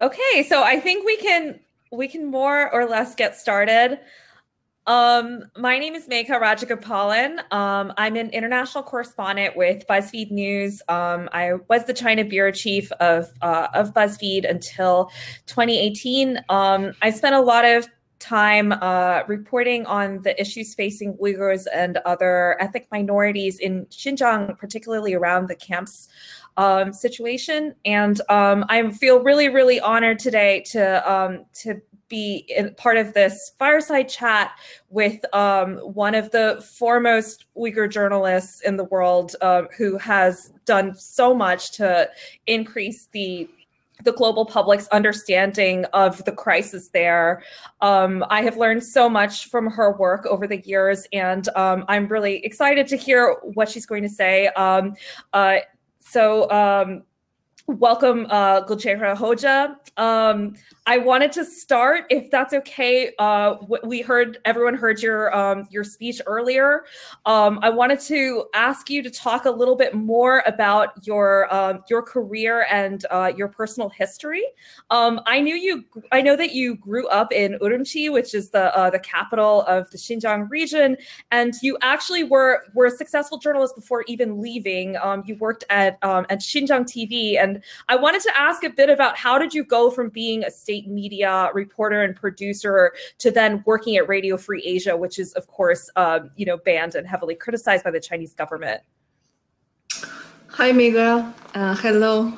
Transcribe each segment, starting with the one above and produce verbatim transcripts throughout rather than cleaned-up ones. Okay, so I think we can we can more or less get started. Um, my name is Megha Rajagopalan. Um, I'm an international correspondent with BuzzFeed News. Um, I was the China bureau chief of uh, of BuzzFeed until twenty eighteen. Um, I spent a lot of time uh, reporting on the issues facing Uyghurs and other ethnic minorities in Xinjiang, particularly around the camps um, situation. And um, I feel really, really honored today to um, to be in part of this fireside chat with um, one of the foremost Uyghur journalists in the world, uh, who has done so much to increase the the global public's understanding of the crisis there. Um, I have learned so much from her work over the years, and um, I'm really excited to hear what she's going to say. Um, uh, so um, welcome, uh, Gulchehra Hoja. Um, I wanted to start, if that's okay. Uh, we heard, everyone heard your, um, your speech earlier. Um, I wanted to ask you to talk a little bit more about your, um, your career and uh, your personal history. Um, I knew you, I know that you grew up in Urumqi, which is the, uh, the capital of the Xinjiang region. And you actually were, were a successful journalist before even leaving. Um, you worked at, um, at Xinjiang T V. And I wanted to ask a bit about, how did you go from being a state media reporter and producer to then working at Radio Free Asia, which is, of course, um, you know, banned and heavily criticized by the Chinese government? Hi, Megha. Uh, hello,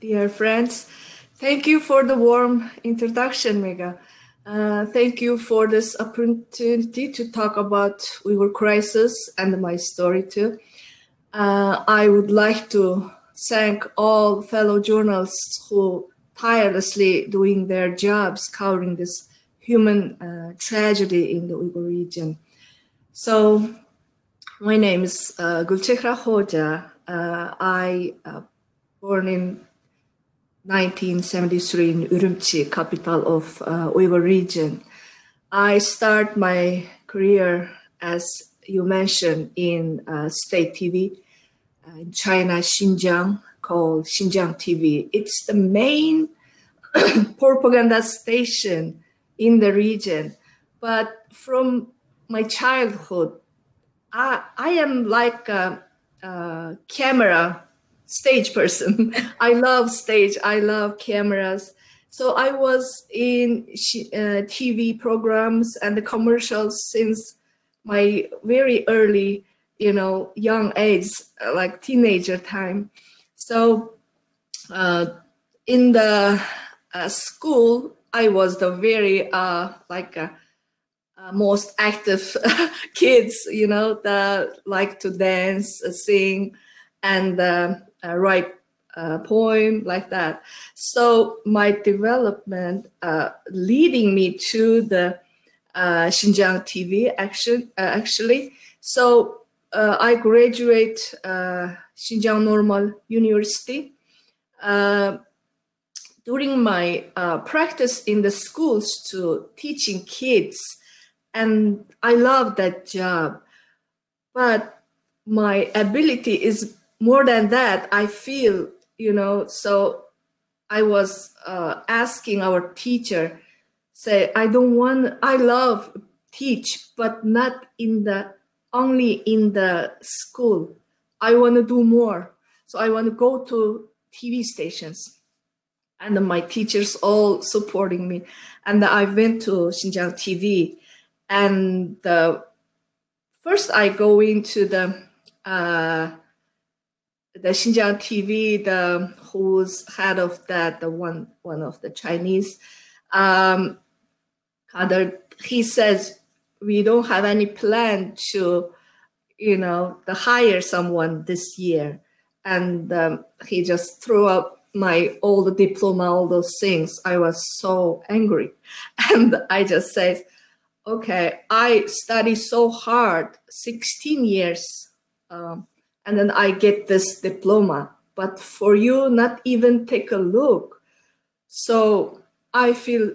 dear friends. Thank you for the warm introduction, Megha. Uh, thank you for this opportunity to talk about Uyghur crisis and my story, too. Uh, I would like to thank all fellow journalists who tirelessly doing their jobs, covering this human uh, tragedy in the Uyghur region. So my name is uh, Gulchehra Hoja. Uh, I uh, born in nineteen seventy-three in Urumqi, capital of uh, Uyghur region. I start my career, as you mentioned, in uh, state T V uh, in China, Xinjiang, called Xinjiang T V. It's the main propaganda station in the region. But from my childhood, I, I am like a, a camera stage person. I love stage, I love cameras. So I was in uh, T V programs and the commercials since my very early, you know, young age, like teenager time. So uh, in the uh, school, I was the very uh, like uh, uh, most active kids, you know, that like to dance, sing, and uh, uh, write a poem like that. So my development uh, leading me to the uh, Xinjiang T V action, uh, actually. So uh, I graduate uh, Xinjiang Normal University. Uh, during my uh, practice in the schools to teaching kids, and I love that job, but my ability is more than that, I feel, you know. So I was uh, asking our teacher, say, I don't want, I love teach, but not in the, only in the school. I want to do more. So I want to go to T V stations. And my teachers all supporting me. And I went to Xinjiang T V. And uh, first I go into the, uh, the Xinjiang T V, the, who's head of that, the one, one of the Chinese. Um, he says, we don't have any plan to, you know, to hire someone this year. And um, he just threw up my old diploma, all those things. I was so angry. And I just said, okay, I study so hard, sixteen years, um, and then I get this diploma. But for you, not even take a look. So I feel,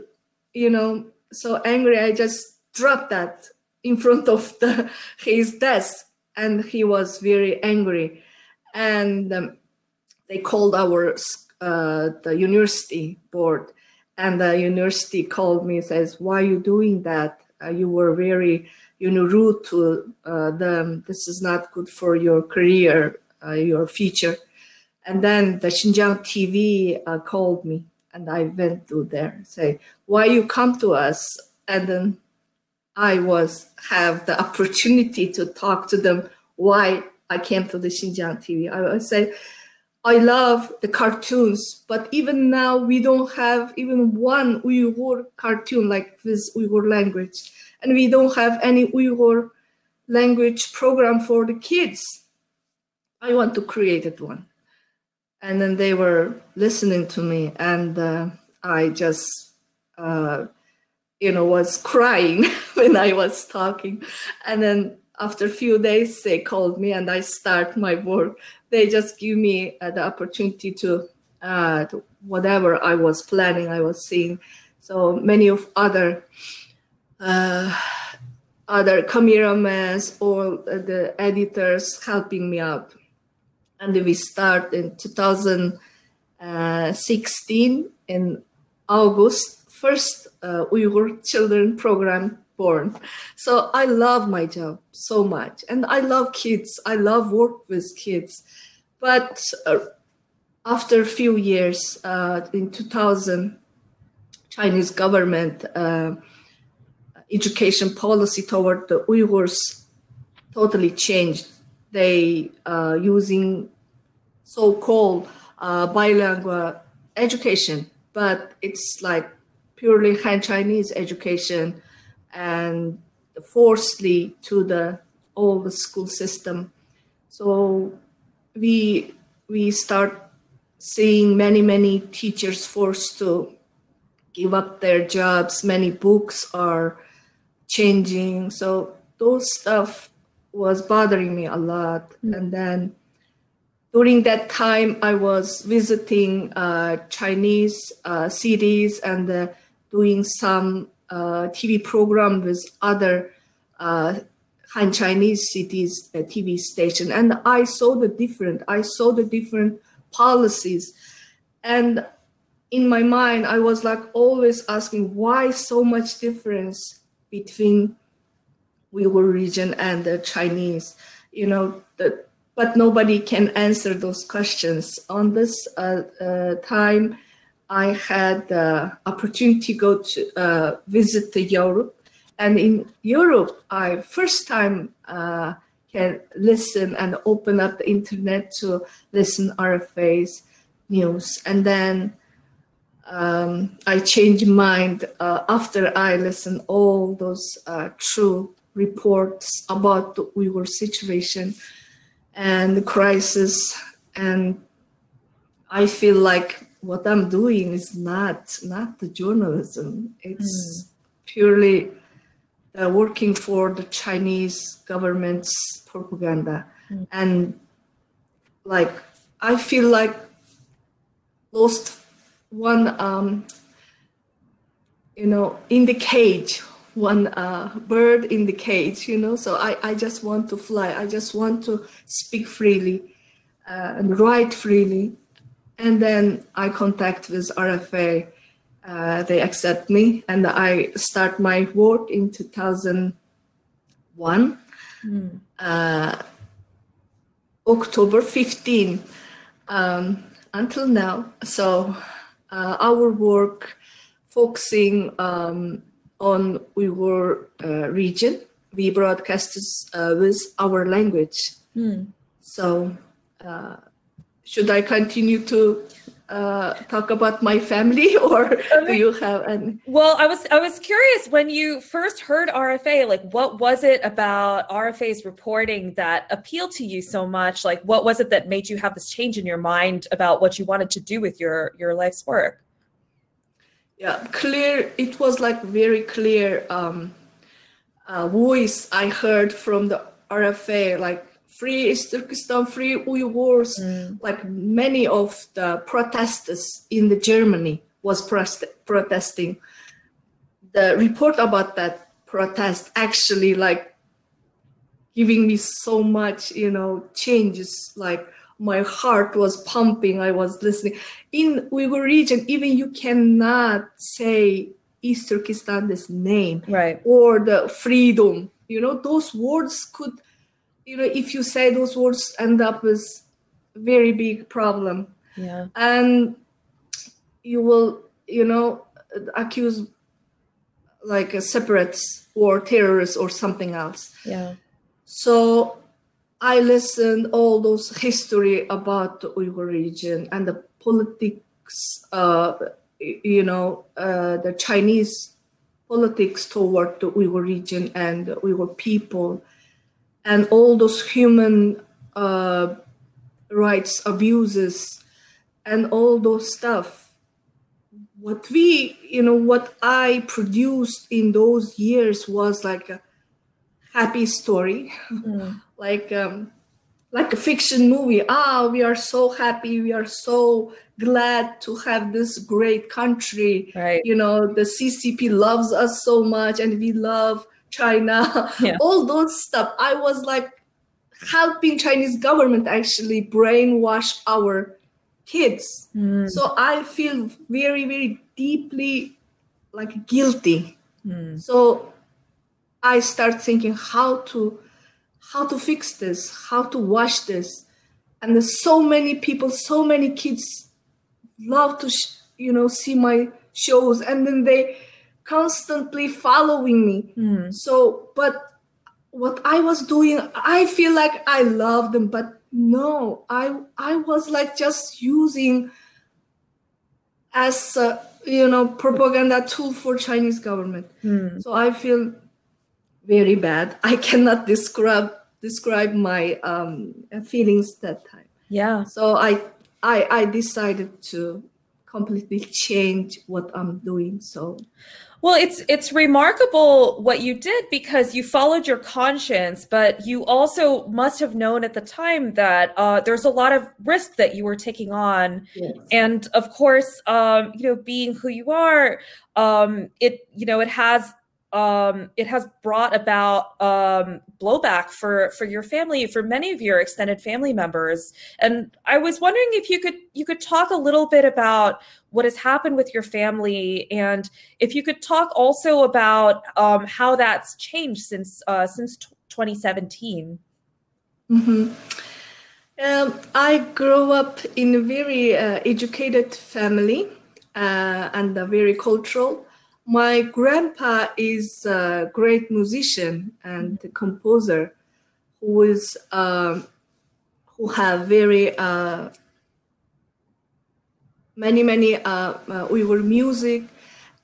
you know, so angry. I just dropped that in front of the, his desk. And he was very angry, and um, they called our uh, the university board, And the university called me and says, why are you doing that? Uh, you were very, you know, rude to uh, them. This is not good for your career, uh, your future. And then the Xinjiang T V uh, called me, and I went to there and say, why you come to us? And then I was have the opportunity to talk to them why I came to the Xinjiang T V. I would say, I love the cartoons, but even now we don't have even one Uyghur cartoon like this Uyghur language. And we don't have any Uyghur language program for the kids. I want to create one. And then they were listening to me, and uh, I just, uh, you know, was crying when I was talking. And then after a few days, they called me and I start my work. They just give me uh, the opportunity to, uh, to whatever I was planning, I was seeing. So many of other uh, other cameramen or the editors helping me out. And we start in two thousand sixteen in August, first uh, Uyghur children program born. So I love my job so much, and I love kids. I love work with kids. But uh, after a few years, uh, in two thousand, Chinese government uh, education policy toward the Uyghurs totally changed. They uh, using so-called uh, bilingual education, but it's like purely Han Chinese education, and forcefully to the all the school system. So we we start seeing many many teachers forced to give up their jobs. Many books are changing. So those stuff was bothering me a lot. Mm-hmm. And then during that time, I was visiting uh, Chinese uh, cities and uh, doing some Uh, T V program with other uh, Han Chinese cities uh, T V station, and I saw the different. I saw the different policies, and in my mind, I was like always asking why so much difference between Uyghur region and the Chinese. You know, the, but nobody can answer those questions. On this uh, uh, time, I had the opportunity to go to uh, visit the Europe, and in Europe, I first time uh, can listen and open up the internet to listen R F A's news. And then um, I changed mind uh, after I listened all those uh, true reports about the Uyghur situation and the crisis, and I feel like what I'm doing is not not the journalism. It's mm. purely uh, working for the Chinese government's propaganda. Mm. And like, I feel like lost one, um, you know, in the cage, one uh, bird in the cage, you know? So I, I just want to fly. I just want to speak freely uh, and write freely. And then I contact with R F A, uh, they accept me, and I start my work in two thousand one, mm. uh, October fifteenth, um, until now. So uh, our work focusing um, on Uyghur uh, region, we broadcast uh, with our language. Mm. So. Uh, Should I continue to uh, talk about my family, or do you have any? Well, I was I was curious when you first heard R F A, like what was it about R F A's reporting that appealed to you so much? Like what was it that made you have this change in your mind about what you wanted to do with your, your life's work? Yeah, clear. It was like very clear um, uh, voice I heard from the R F A, like, free is Turkestan, free Uyghurs, mm. like many of the protesters in the Germany was protesting. The report about that protest actually like giving me so much, you know, changes, like, my heart was pumping, I was listening. In Uyghur region, even you cannot say East Turkestan, this name, right, or the freedom, you know, those words could, you know, if you say those words, end up as very big problem. Yeah. And you will, you know, accuse like a separates or terrorists or something else. Yeah. So I listened all those history about the Uyghur region and the politics, uh, you know, uh, the Chinese politics toward the Uyghur region and the Uyghur people, and all those human uh, rights abuses and all those stuff. What we, you know, what I produced in those years was like a happy story, mm. like um, like a fiction movie. Ah, we are so happy. We are so glad to have this great country. Right. You know, the C C P loves us so much, and we love China. Yeah. All those stuff. I was like helping Chinese government actually brainwash our kids. Mm. So I feel very, very deeply like guilty. Mm. So I start thinking how to how to fix this, how to wash this. And there's so many people, so many kids love to, sh you know, see my shows, and then they constantly following me. Mm. So, but what I was doing, I feel like I love them, but no, I, I was like just using as a, you know, propaganda tool for Chinese government. Mm. So I feel very bad. I cannot describe describe my um, feelings that time. Yeah. So I, I I decided to completely change what I'm doing. So, well, it's it's remarkable what you did, because you followed your conscience, but you also must have known at the time that uh, there's a lot of risk that you were taking on. Yes. And of course, um, you know, being who you are, um, it you know it has. Um, it has brought about um, blowback for, for your family, for many of your extended family members. And I was wondering if you could you could talk a little bit about what has happened with your family, and if you could talk also about um, how that's changed since uh, since twenty seventeen. Mm-hmm. um, I grew up in a very uh, educated family uh, and a very cultural. My grandpa is a great musician and composer who is uh, who have very uh, many many uh, Uyghur music,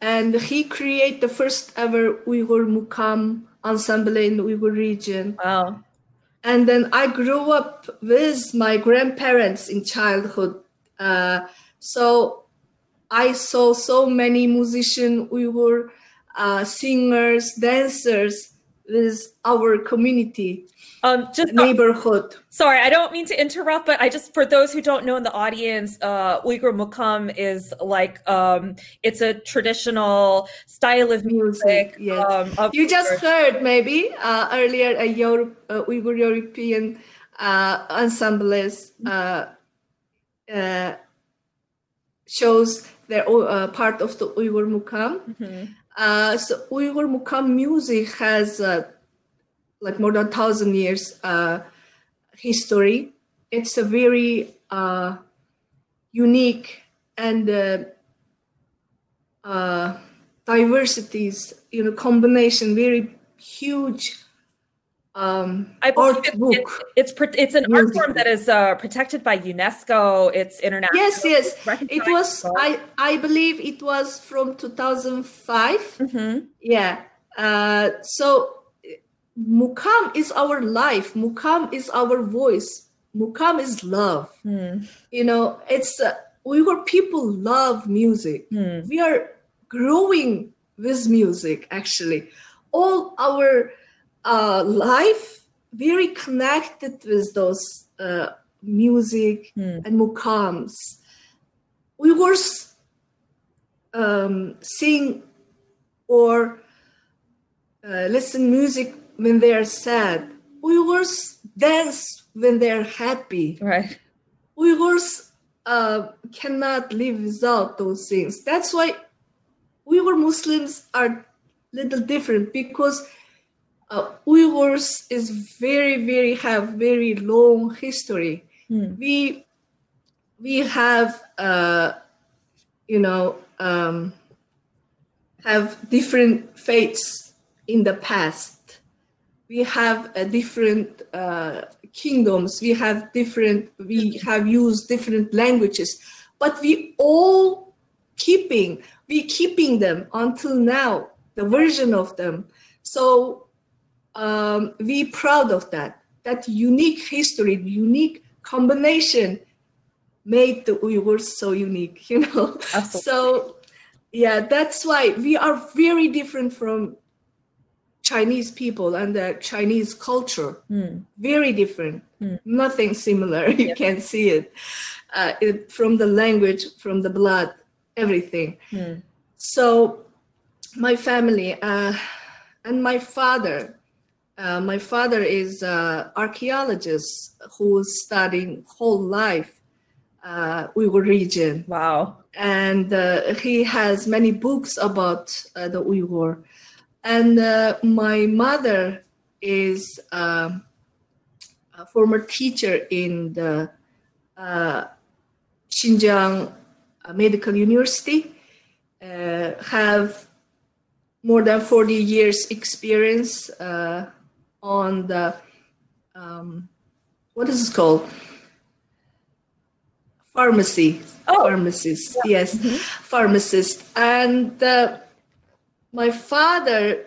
and he created the first ever Uyghur Mukam ensemble in the Uyghur region. Wow! And then I grew up with my grandparents in childhood, uh, so. I saw so many musicians, Uyghur uh, singers, dancers with our community, um, just neighborhood. Uh, sorry, I don't mean to interrupt, but I just, for those who don't know in the audience, uh, Uyghur Mukam is like, um, it's a traditional style of music. music yes. um, of you just Uyghur. heard maybe uh, earlier a Europe, uh, Uyghur European uh, ensembles uh, uh, shows they're uh, part of the Uyghur Mukam. Mm-hmm. uh, so Uyghur Mukam music has uh, like more than a thousand years uh, history. It's a very uh, unique and uh, uh, diversities, you know, combination, very huge. Um, I believe art it, book. It, it's it's an music. Art form that is uh, protected by UNESCO. It's international. Yes, yes. It was. I I believe it was from two thousand five. Mm-hmm. Yeah. Uh, so Mukam is our life. Mukam is our voice. Mukam is love. Mm. You know, it's uh, Uyghur people love music. Mm. We are growing with music. Actually, all our Uh, life very connected with those uh, music mm. and mukams. Uyghurs um, sing or uh, listen music when they are sad. Uyghurs dance when they are happy. Right. Uyghurs uh, cannot live without those things. That's why Uyghur Muslims are little different, because uh, Uyghurs is very, very have very long history. Mm. We we have uh, you know um, have different faiths in the past. We have a different uh, kingdoms. We have different. We have used different languages, but we all keeping we keeping them until now. The version of them. So um, we proud of that. That unique history, unique combination made the Uyghurs so unique, you know. Absolutely. So yeah, that's why we are very different from Chinese people and the Chinese culture. Mm. Very different. Mm. Nothing similar. You yep. can see it. Uh, it from the language, from the blood, everything. Mm. So my family uh, and my father. Uh, my father is an uh, archaeologist who's studying whole life uh, Uyghur region. Wow! And uh, he has many books about uh, the Uyghur. And uh, my mother is uh, a former teacher in the uh, Xinjiang Medical University. Uh, have more than forty years experience uh, on the, um, what is it called? Pharmacy, oh. pharmacist, yeah. yes, mm-hmm. pharmacist. And uh, my father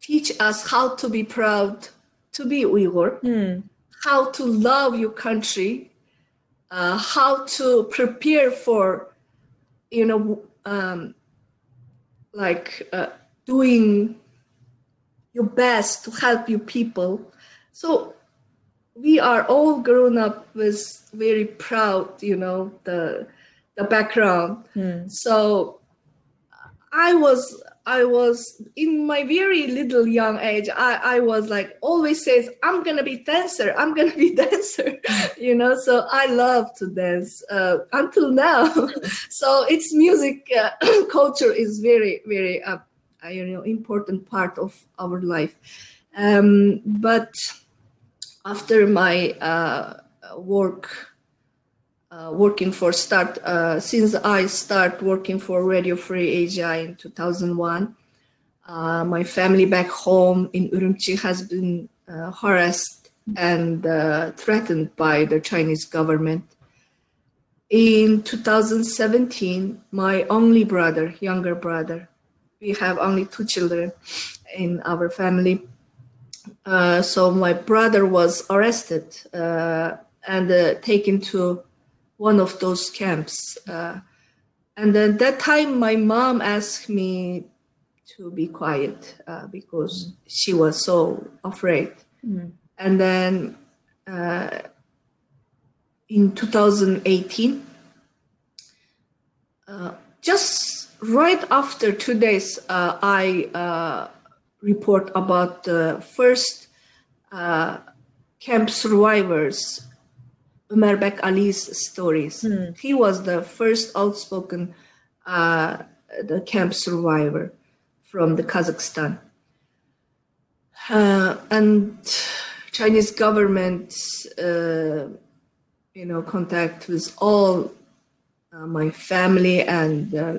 teach us how to be proud to be Uyghur, mm. how to love your country, uh, how to prepare for, you know, um, like uh, doing your best to help your people. So we are all grown up with very proud, you know, the the background. Mm. So I was, I was in my very little young age, I, I was like always says, I'm gonna be dancer, I'm gonna be dancer, you know, so I love to dance uh, until now. So it's music, uh, culture is very, very, uh, you know, important part of our life. Um, but after my uh, work, Uh, working for start uh, since I start working for Radio Free Asia in two thousand one, uh, my family back home in Urumqi has been uh, harassed and uh, threatened by the Chinese government. In two thousand seventeen, my only brother, younger brother, we have only two children in our family. Uh, so my brother was arrested uh, and uh, taken to one of those camps. Uh, and then that time my mom asked me to be quiet uh, because mm. she was so afraid. Mm. And then uh, in two thousand eighteen, uh, just right after two days, uh, I uh, report about the first uh, camp survivors Umerbek Ali's stories. Hmm. He was the first outspoken uh, the camp survivor from the Kazakhstan. Uh, and Chinese government, uh, you know, contact with all uh, my family and uh,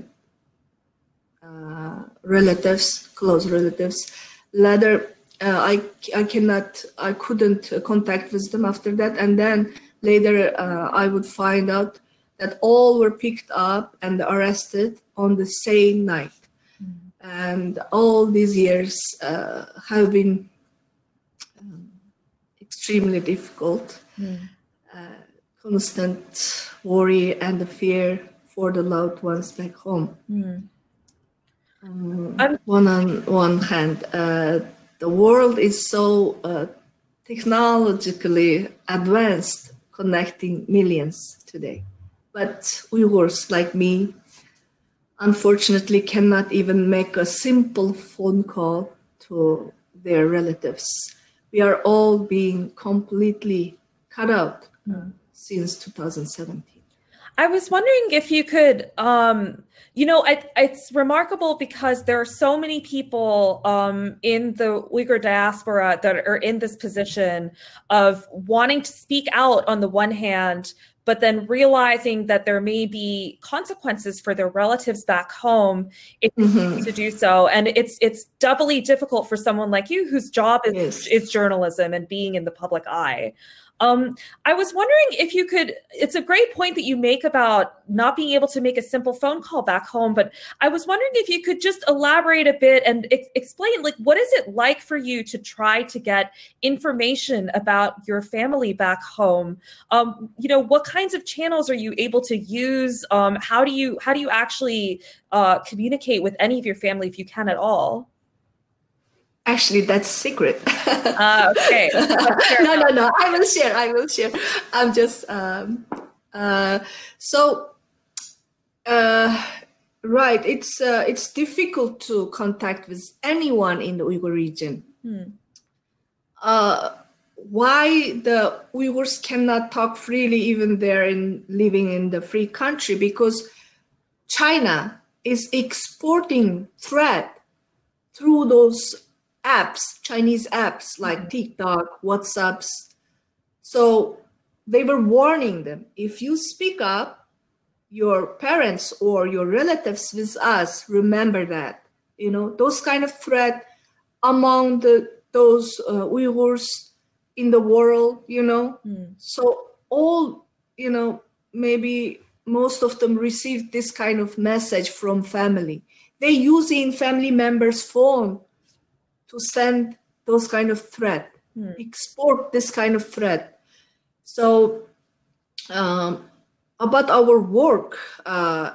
uh, relatives, close relatives. Later, uh, I I cannot, I couldn't contact with them after that, and then. Later, uh, I would find out that all were picked up and arrested on the same night. Mm. And all these years uh, have been um, extremely difficult. Mm. Uh, constant worry and the fear for the loved ones back home. Mm. Um, one on one hand, uh, the world is so uh, technologically advanced, connecting millions today. But Uyghurs like me, unfortunately, cannot even make a simple phone call to their relatives. We are all being completely cut out, mm. since two thousand seventeen. I was wondering if you could, um, you know, it, it's remarkable because there are so many people um, in the Uyghur diaspora that are in this position of wanting to speak out on the one hand, but then realizing that there may be consequences for their relatives back home if they mm-hmm. to do so. And it's it's doubly difficult for someone like you whose job is, yes. is journalism and being in the public eye. Um, I was wondering if you could, it's a great point that you make about not being able to make a simple phone call back home, but I was wondering if you could just elaborate a bit and ex explain, like, what is it like for you to try to get information about your family back home? Um, you know, what kinds of channels are you able to use? Um, how do you, how do you actually uh, communicate with any of your family if you can at all? Actually, that's secret. Uh, okay. no, no, no. I will share. I will share. I'm just um, uh, so uh, right. It's uh, it's difficult to contact with anyone in the Uyghur region. Hmm. Uh, why the Uyghurs cannot talk freely, even they're in living in the free country? Because China is exporting threat through those apps, Chinese apps like TikTok, WhatsApps. So they were warning them, if you speak up, your parents or your relatives with us, remember that, you know, those kind of threat among the, those uh, Uyghurs in the world, you know. Mm. So all, you know, maybe most of them received this kind of message from family. They use in family members' phone to send those kind of threat, hmm. export this kind of threat. So um, about our work, uh,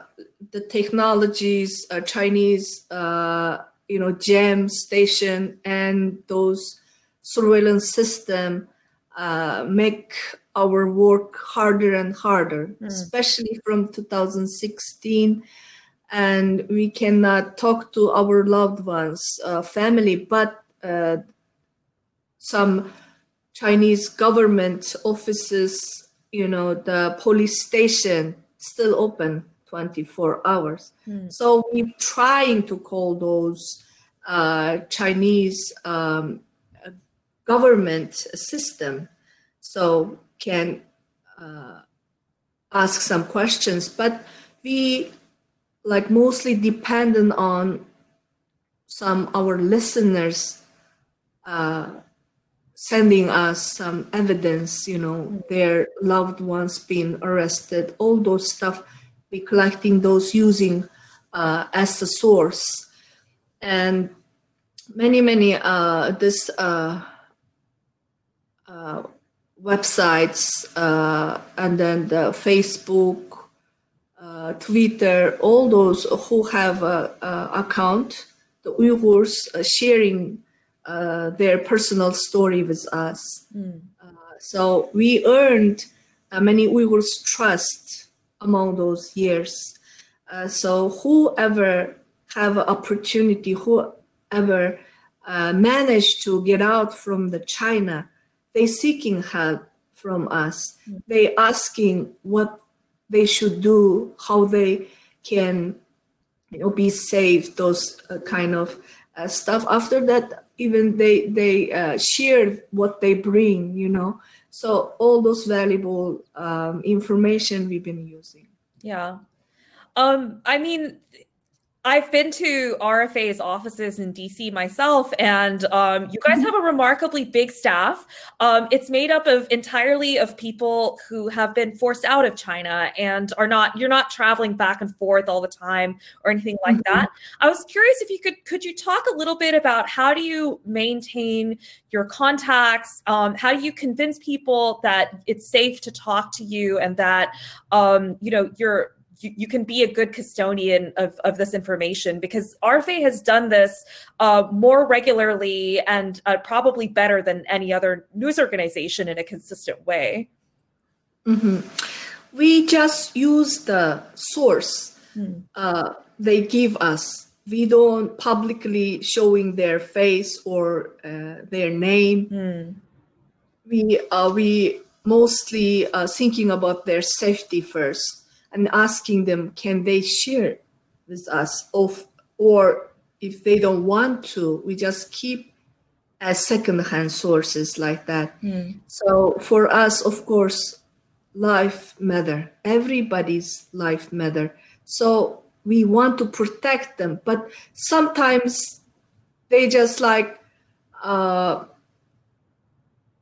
the technologies, uh, Chinese, uh, you know, G E M station and those surveillance system uh, make our work harder and harder, hmm. especially from two thousand sixteen. And we cannot talk to our loved ones, uh, family, but uh, some Chinese government offices, you know, the police station still open twenty-four hours. Mm. So we're trying to call those uh, Chinese um, government system so can uh, ask some questions, but we like mostly dependent on some our listeners uh, sending us some evidence, you know, their loved ones being arrested, all those stuff, we collecting those using uh, as a source. And many, many uh, this uh, uh, websites uh, and then the Facebook, Uh, Twitter, all those who have a, a account, the Uyghurs uh, sharing uh, their personal story with us. Mm. Uh, so we earned uh, many Uyghurs' trust among those years. Uh, so whoever have an opportunity, whoever uh, managed to get out from the China, they seeking help from us. Mm. They asking what they should do, how they can, you know, be safe, those uh, kind of uh, stuff. After that, even they they uh, share what they bring, you know. So all those valuable um, information we've been using. Yeah, um, I mean, I've been to R F A's offices in D C myself, and um, you guys have a remarkably big staff. Um, it's made up of entirely of people who have been forced out of China and are not, you're not traveling back and forth all the time or anything like that. I was curious if you could, could you talk a little bit about how do you maintain your contacts? Um, how do you convince people that it's safe to talk to you and that, um, you know, you're, You, you can be a good custodian of, of this information, because R F A has done this uh, more regularly and uh, probably better than any other news organization in a consistent way. Mm-hmm. We just use the source hmm. uh, they give us. We don't publicly showing their face or uh, their name. Hmm. We, uh, we mostly uh, thinking about their safety first and asking them, can they share with us? Of, or if they don't want to, we just keep as secondhand sources like that. Mm. So for us, of course, life matter. Everybody's life matter. So we want to protect them, but sometimes they just like uh,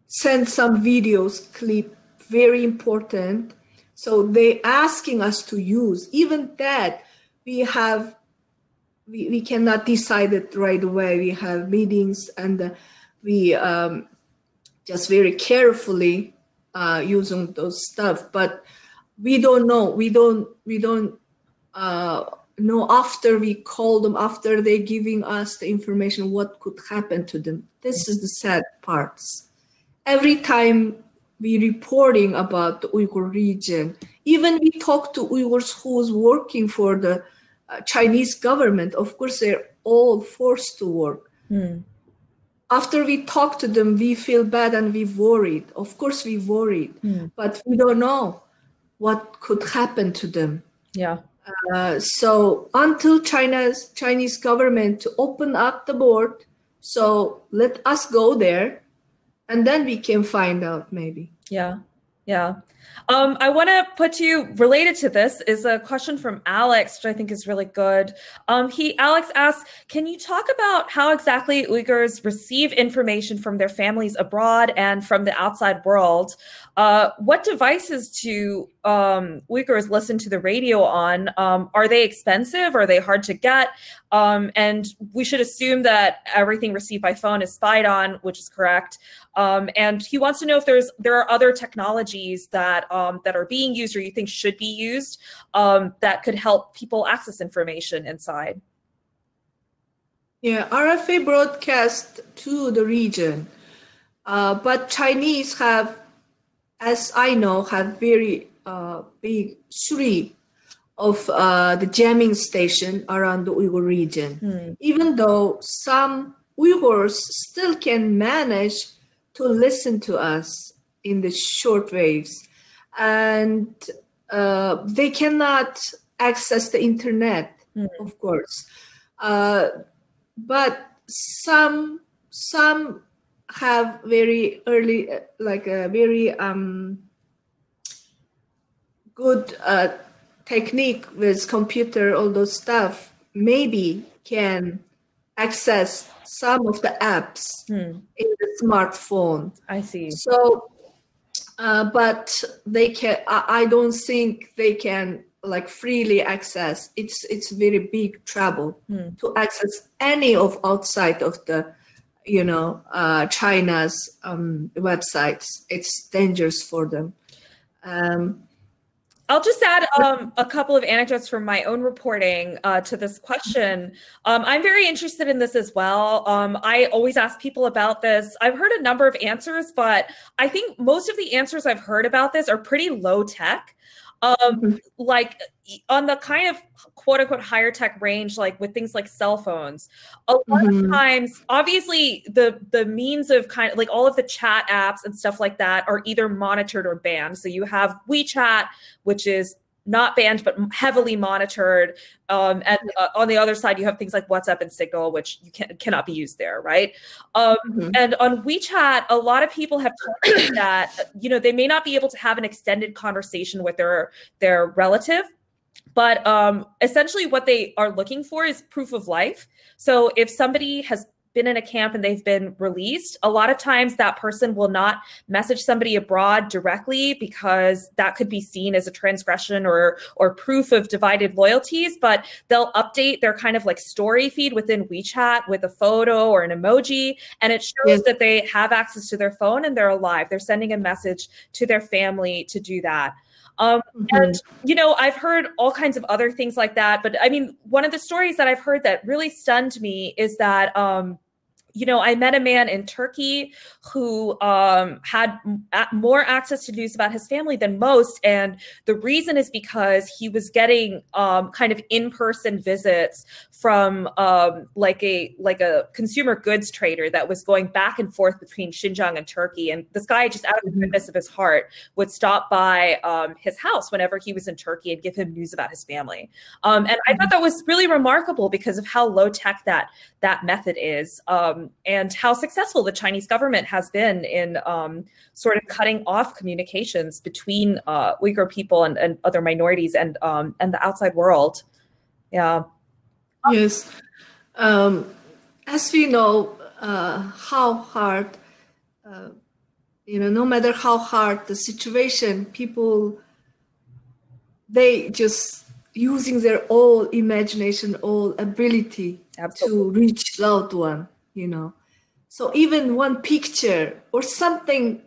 send some videos, clip, very important. So they asking us to use, even that we have, we, we cannot decide it right away. We have meetings and uh, we um, just very carefully uh, using those stuff, but we don't know, we don't, we don't, Uh, no, after we call them, after they're giving us the information, what could happen to them. This is the sad parts. Every time we reporting about the Uyghur region, even we talk to Uyghurs who's working for the uh, Chinese government, of course, they're all forced to work. Mm. After we talk to them, we feel bad and we worried. Of course, we worried, mm. but we don't know what could happen to them. Yeah. Uh, so until China's Chinese government to open up the board, so let us go there, and then we can find out maybe. Yeah, yeah. Um, I want to put to you, related to this is a question from Alex, which I think is really good. Um, he Alex asks, can you talk about how exactly Uyghurs receive information from their families abroad and from the outside world? Uh, what devices do um, Uyghurs listen to the radio on? Um, are they expensive? Are they hard to get? Um, and we should assume that everything received by phone is spied on, which is correct. Um, and he wants to know if there's there are other technologies that um, that are being used or you think should be used um, that could help people access information inside. Yeah, R F A broadcast to the region, uh, but Chinese have, as I know, have very uh, big three of uh, the jamming station around the Uyghur region. Mm. Even though some Uyghurs still can manage to listen to us in the short waves, and uh, they cannot access the internet, mm. of course. Uh, but some some have very early, like a very um, good uh, technique with computer, all those stuff, maybe can access some of the apps hmm. in the smartphone. I see. So, uh, but they can, I don't think they can like freely access. It's, it's very big trouble hmm. to access any of outside of the, you know, uh, China's um, websites. It's dangerous for them. Um, I'll just add um, a couple of anecdotes from my own reporting uh, to this question. Um, I'm very interested in this as well. Um, I always ask people about this. I've heard a number of answers, but I think most of the answers I've heard about this are pretty low tech. Um, like on the kind of quote unquote higher tech range, like with things like cell phones, a lot mm-hmm. of times, obviously the, the means of kind of like all of the chat apps and stuff like that are either monitored or banned. So you have WeChat, which is not banned, but heavily monitored. Um, and uh, on the other side, you have things like WhatsApp and Signal, which you can, cannot be used there, right? Um, mm-hmm. And on WeChat, a lot of people have told me that, you know, they may not be able to have an extended conversation with their, their relative, but um, essentially what they are looking for is proof of life. So if somebody has been in a camp and they've been released, a lot of times that person will not message somebody abroad directly because that could be seen as a transgression or or proof of divided loyalties, but they'll update their kind of like story feed within WeChat with a photo or an emoji, and it shows yes. that they have access to their phone and they're alive. They're sending a message to their family to do that. Um, and, you know, I've heard all kinds of other things like that. But I mean, one of the stories that I've heard that really stunned me is that um, you know, I met a man in Turkey who um, had more access to news about his family than most. And the reason is because he was getting um, kind of in-person visits from um, like a like a consumer goods trader that was going back and forth between Xinjiang and Turkey. And this guy, just out of the goodness of his heart, would stop by um, his house whenever he was in Turkey and give him news about his family. Um, and I thought that was really remarkable because of how low tech that that method is. Um, And how successful the Chinese government has been in um, sort of cutting off communications between uh, Uyghur people and, and other minorities and um, and the outside world. Yeah. Yes. Um, as we know, uh, how hard, uh, you know, no matter how hard the situation, people, they just using their all imagination, all ability Absolutely. To reach loved one. You know, so even one picture or something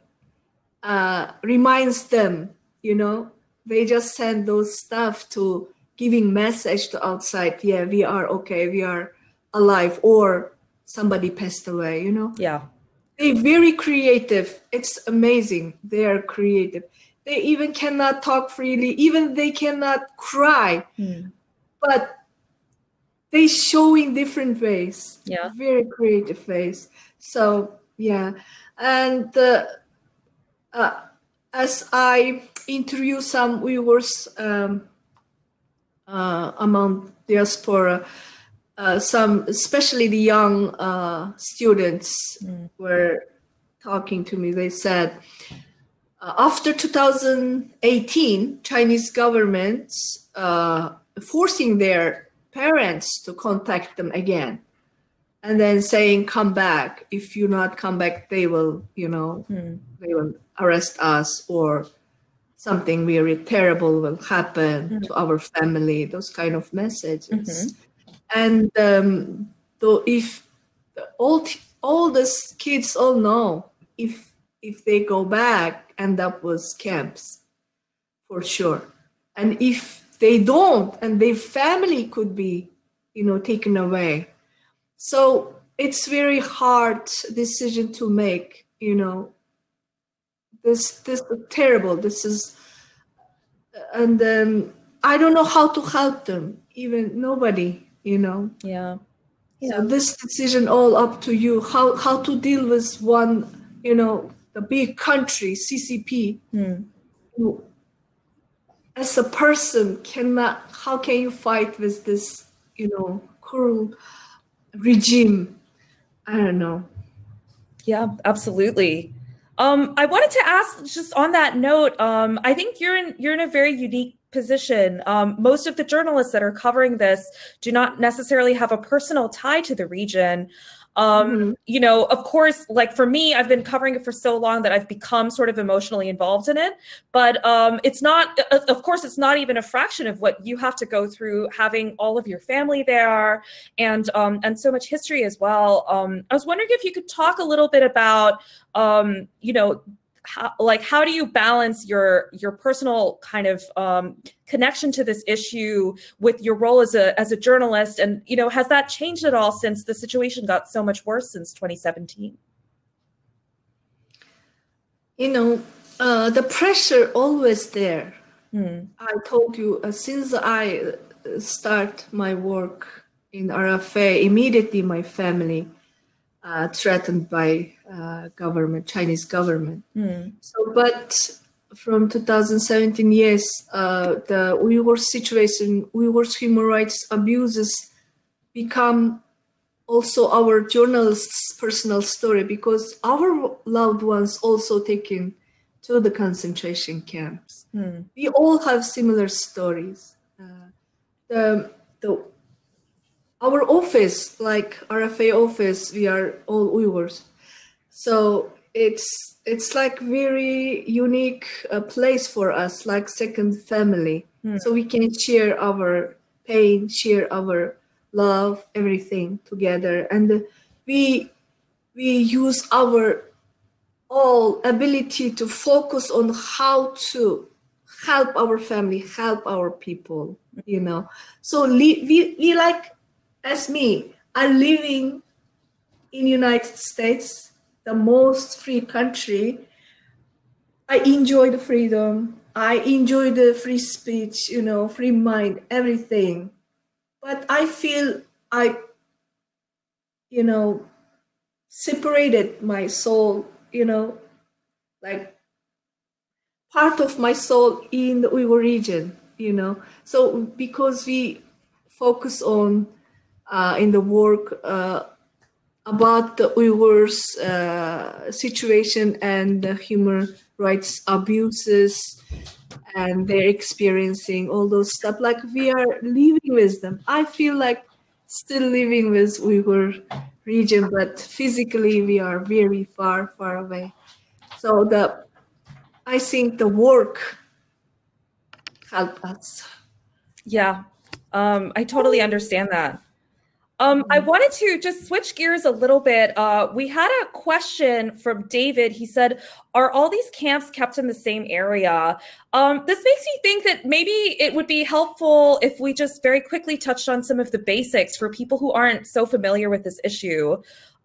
uh, reminds them, you know, they just send those stuff to giving message to outside. Yeah, we are okay. We are alive or somebody passed away, you know. Yeah. They're very creative. It's amazing. They are creative. They even cannot talk freely. Even they cannot cry. Mm. But they showing different ways, yeah, very creative ways. So yeah, and uh, uh, as I interview some Uyghurs um, uh, among diaspora, uh, some especially the young uh, students mm. were talking to me. They said uh, after two thousand eighteen, Chinese government uh, forcing their parents to contact them again and then saying, come back. If you not come back, they will, you know, mm. they will arrest us or something very terrible will happen mm. to our family, those kind of messages. Mm-hmm. And um, though if all, all these kids all know, if, if they go back, end up with camps for sure. And if they don't, and their family could be, you know, taken away. So it's very hard decision to make, you know. This, this is terrible. This is, and um, I don't know how to help them, even nobody, you know. Yeah. yeah. So this decision all up to you, how, how to deal with one, you know, the big country, C C P. Mm. You, as a person cannot, how can you fight with this, you know, cruel regime? I don't know. Yeah, absolutely. Um, I wanted to ask just on that note, um, I think you're in, you're in a very unique position. Um, most of the journalists that are covering this do not necessarily have a personal tie to the region. Um, mm-hmm. You know, of course, like for me, I've been covering it for so long that I've become sort of emotionally involved in it. But um, it's not, of course, it's not even a fraction of what you have to go through having all of your family there and um, and so much history as well. Um, I was wondering if you could talk a little bit about, um, you know, how, like how do you balance your your personal kind of um, connection to this issue with your role as a as a journalist, and you know, has that changed at all since the situation got so much worse since twenty seventeen? You know, uh, the pressure always there. Mm. I told you uh, since I start my work in R F A, immediately my family. Uh, threatened by uh, government, Chinese government. Mm. So, but from two thousand seventeen, yes, uh, the Uyghur situation, Uyghur human rights abuses become also our journalists' personal story because our loved ones also taken to the concentration camps. Mm. We all have similar stories. Uh, the the Our office, like R F A office, we are all Uyghurs. So it's it's like very unique uh, place for us, like second family. Mm. So we can share our pain, share our love, everything together. And we, we use our all ability to focus on how to help our family, help our people, you know. So we, we like... As me, I'm living in United States, the most free country, I enjoy the freedom. I enjoy the free speech, you know, free mind, everything. But I feel I, you know, separated my soul, you know, like part of my soul in the Uyghur region, you know. So because we focus on uh, in the work uh, about the Uyghurs' uh, situation and the human rights abuses and they're experiencing all those stuff, like we are living with them. I feel like still living with Uyghur region, but physically we are very far, far away. So the, I think the work helped us. Yeah, um, I totally understand that. Um, I wanted to just switch gears a little bit. Uh, we had a question from David. He said, are all these camps kept in the same area? Um, this makes me think that maybe it would be helpful if we just very quickly touched on some of the basics for people who aren't so familiar with this issue.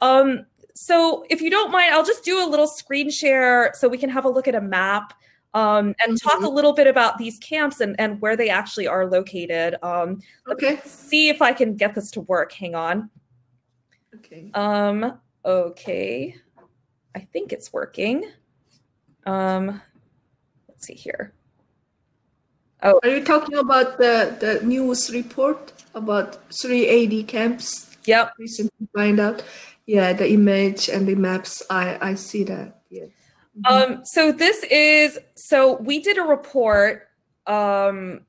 Um, so if you don't mind, I'll just do a little screen share so we can have a look at a map um, and mm-hmm. talk a little bit about these camps and, and where they actually are located. Um, okay. Let's see if I can get this to work. Hang on. Okay. Um, okay. I think it's working. Um, let's see here. Oh, are you talking about the, the news report about three eighty camps? Yep. Recently find out. Yeah, the image and the maps. I, I see that. Yes. Um, so this is, so we did a report um,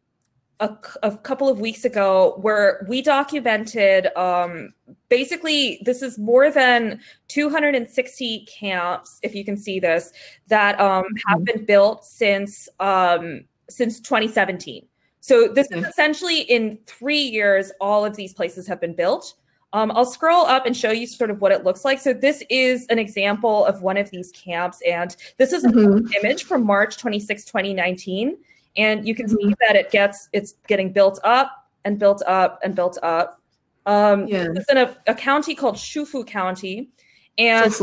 a, a couple of weeks ago where we documented, um, basically, this is more than two hundred sixty camps, if you can see this, that um, have been built since, um, since twenty seventeen. So this is essentially in three years, all of these places have been built. Um, I'll scroll up and show you sort of what it looks like. So this is an example of one of these camps. And this is an mm-hmm. image from March twenty-sixth, twenty nineteen. And you can mm-hmm. see that it gets, it's getting built up and built up and built up. Um, yes. It's in a, a county called Shufu County. And,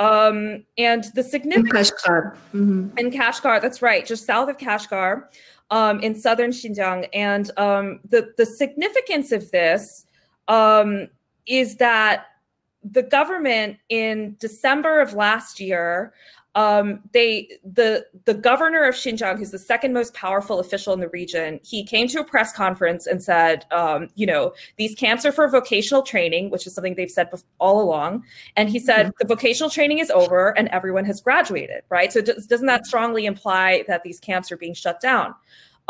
um, and the significance- In Kashgar. Mm-hmm. In Kashgar, that's right, just south of Kashgar um, in southern Xinjiang. And um, the, the significance of this um, is that the government in December of last year, um, they the the governor of Xinjiang, who's the second most powerful official in the region, he came to a press conference and said, um, you know, these camps are for vocational training, which is something they've said all along. And he said, mm-hmm. the vocational training is over and everyone has graduated, right? So doesn't that strongly imply that these camps are being shut down?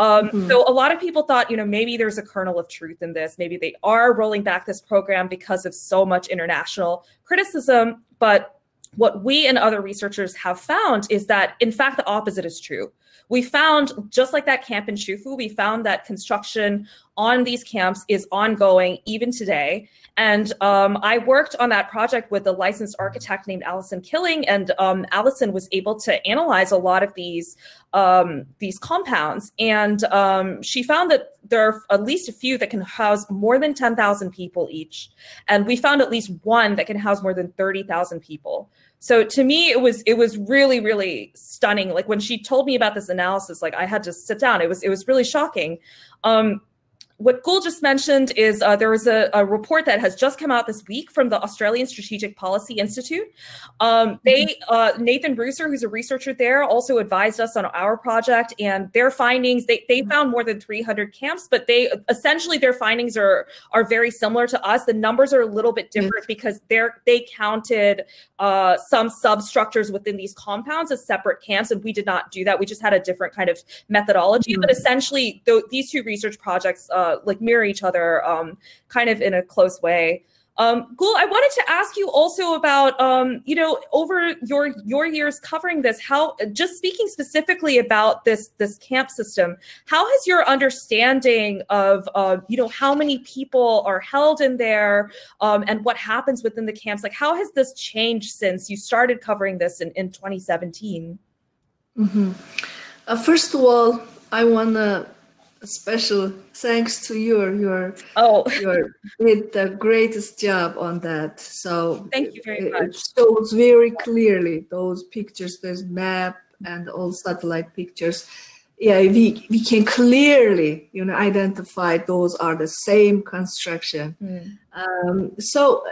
Um, mm-hmm. So a lot of people thought, you know, maybe there's a kernel of truth in this. Maybe they are rolling back this program because of so much international criticism. But what we and other researchers have found is that, in fact, the opposite is true. We found, just like that camp in Shufu, we found that construction on these camps is ongoing even today. And um, I worked on that project with a licensed architect named Allison Killing, and um, Allison was able to analyze a lot of these um, these compounds. And um, she found that there are at least a few that can house more than ten thousand people each. And we found at least one that can house more than thirty thousand people. So to me, it was it was really, really stunning. Like when she told me about this analysis, like I had to sit down. It was it was really shocking. Um, What Gul just mentioned is uh, there was a, a report that has just come out this week from the Australian Strategic Policy Institute. Um, they, uh, Nathan Brewster, who's a researcher there, also advised us on our project, and their findings, they, they found more than three hundred camps, but they essentially their findings are are very similar to us. The numbers are a little bit different because they're, they counted uh, some substructures within these compounds as separate camps, and we did not do that. We just had a different kind of methodology, but essentially th these two research projects uh, like mirror each other um, kind of in a close way. Um, Gul, I wanted to ask you also about, um, you know, over your your years covering this, how, just speaking specifically about this this camp system, how has your understanding of, uh, you know, how many people are held in there um, and what happens within the camps, like how has this changed since you started covering this in, in twenty seventeen? Mm-hmm. Uh, first of all, I want to special thanks to your your oh your did the greatest job on that. So thank you very it, much. It shows very clearly those pictures, this map and all satellite pictures. Yeah, we we can clearly, you know, identify those are the same construction. Mm. Um, so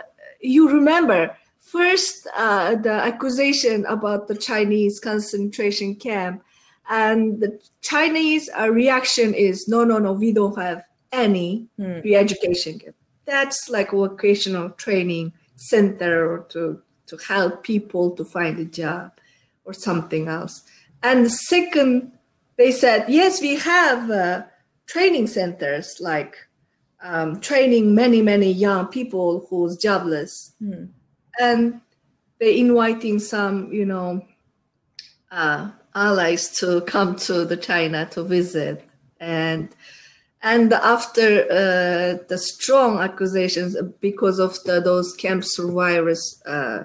you remember first uh, the accusation about the Chinese concentration camp, and the Chinese uh, reaction is no, no, no, we don't have any mm. re-education camp. That's like a vocational training center to to help people to find a job or something else. And the second, they said, yes, we have uh, training centers, like um, training many, many young people who's jobless. Mm. And they're inviting some, you know, uh, allies to come to the China to visit. And and after uh, the strong accusations because of the, those camp survivors uh,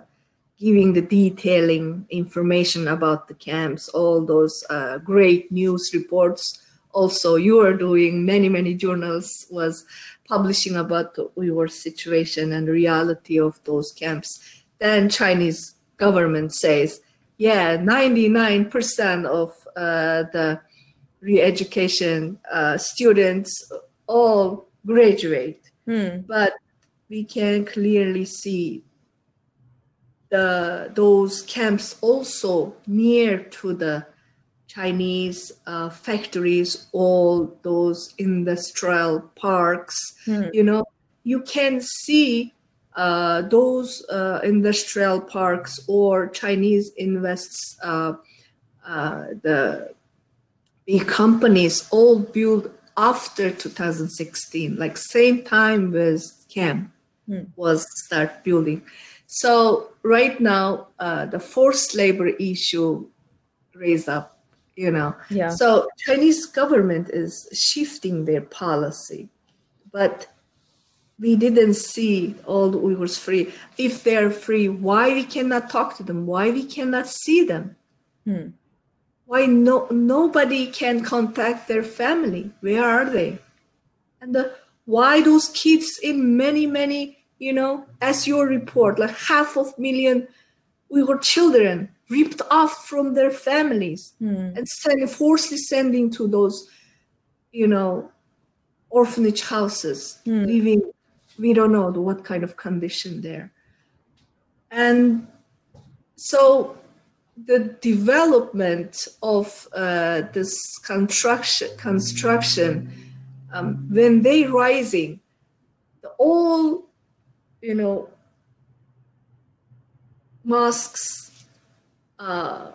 giving the detailing information about the camps, all those uh, great news reports. Also, you are doing many, many journals was publishing about the Uyghur situation and reality of those camps. Then Chinese government says, yeah, ninety-nine percent of uh, the re-education uh, students all graduate. Hmm. But we can clearly see the, those camps also near to the Chinese uh, factories, all those industrial parks. Mm. You know, you can see uh, those uh, industrial parks, or Chinese invests uh, uh, the big companies all built after two thousand sixteen, like same time with camp mm. was start building. So right now, uh, the forced labor issue raised up, you know. Yeah. So Chinese government is shifting their policy, but we didn't see all the Uyghurs free. If they are free, why we cannot talk to them? Why we cannot see them? Hmm. Why no nobody can contact their family? Where are they? And the, why those kids in many, many, you know, as your report, like half of million Uyghur children ripped off from their families mm. and sending, forcibly sending to those, you know, orphanage houses, mm. living, we don't know what kind of condition there. And so the development of uh, this construction, construction um, when they rising, the all, you know, mosques, uh,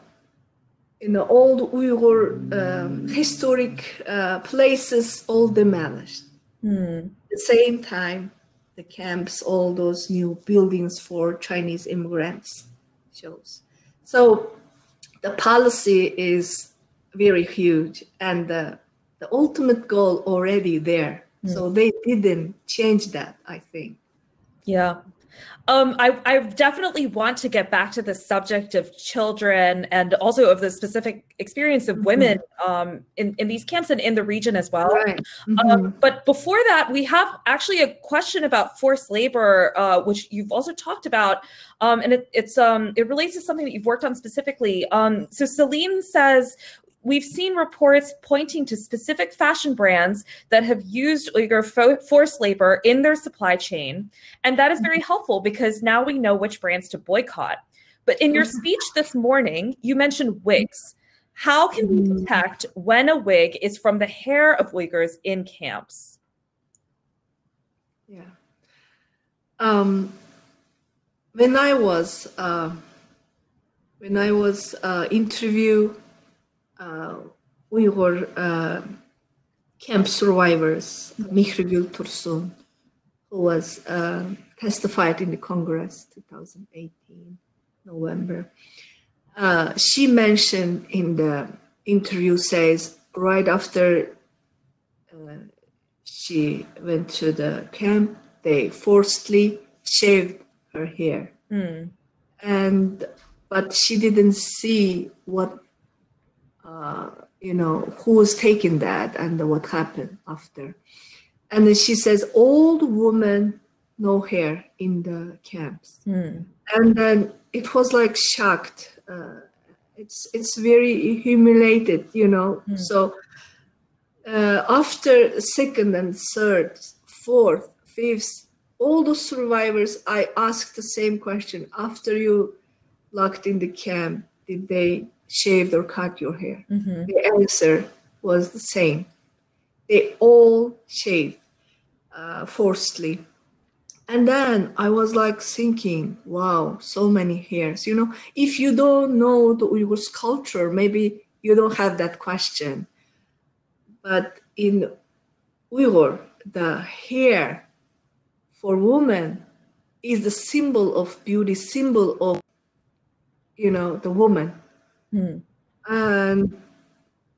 you know, old Uyghur um, historic uh, places, all demolished. Mm. At the same time, the camps, all those new buildings for Chinese immigrants shows. So the policy is very huge, and the, the ultimate goal already there. Mm. So they didn't change that, I think. Yeah. Um, I, I definitely want to get back to the subject of children and also of the specific experience of women mm-hmm. um, in, in these camps and in the region as well. Right. Mm-hmm. um, but before that, we have actually a question about forced labor, uh, which you've also talked about. Um, and it, it's, um, it relates to something that you've worked on specifically. Um, so Celine says, we've seen reports pointing to specific fashion brands that have used Uyghur fo forced labor in their supply chain. And that is very helpful because now we know which brands to boycott. But in your speech this morning, you mentioned wigs. How can we detect when a wig is from the hair of Uyghurs in camps? Yeah. Um, when I was, uh, when I was uh, interviewed Uh, we were uh, camp survivors, Mihrigül Tursun, who was uh, testified in the Congress two thousand eighteen, November. Uh, she mentioned in the interview, says right after uh, she went to the camp, they forcibly shaved her hair. Mm. And but she didn't see what Uh, you know, who's taking that and what happened after. And then she says, old woman, no hair in the camps. Mm. And then it was like shocked. Uh, it's, it's very humiliated, you know. Mm. So uh, after second and third, fourth, fifth, all the survivors, I asked the same question. After you locked in the camp, did they shaved or cut your hair? Mm-hmm. The answer was the same. They all shaved uh, forcefully. And then I was like thinking, wow, so many hairs. You know, if you don't know the Uyghur culture, maybe you don't have that question. But in Uyghur, the hair for women is the symbol of beauty, symbol of, you know, the woman. Mm. And,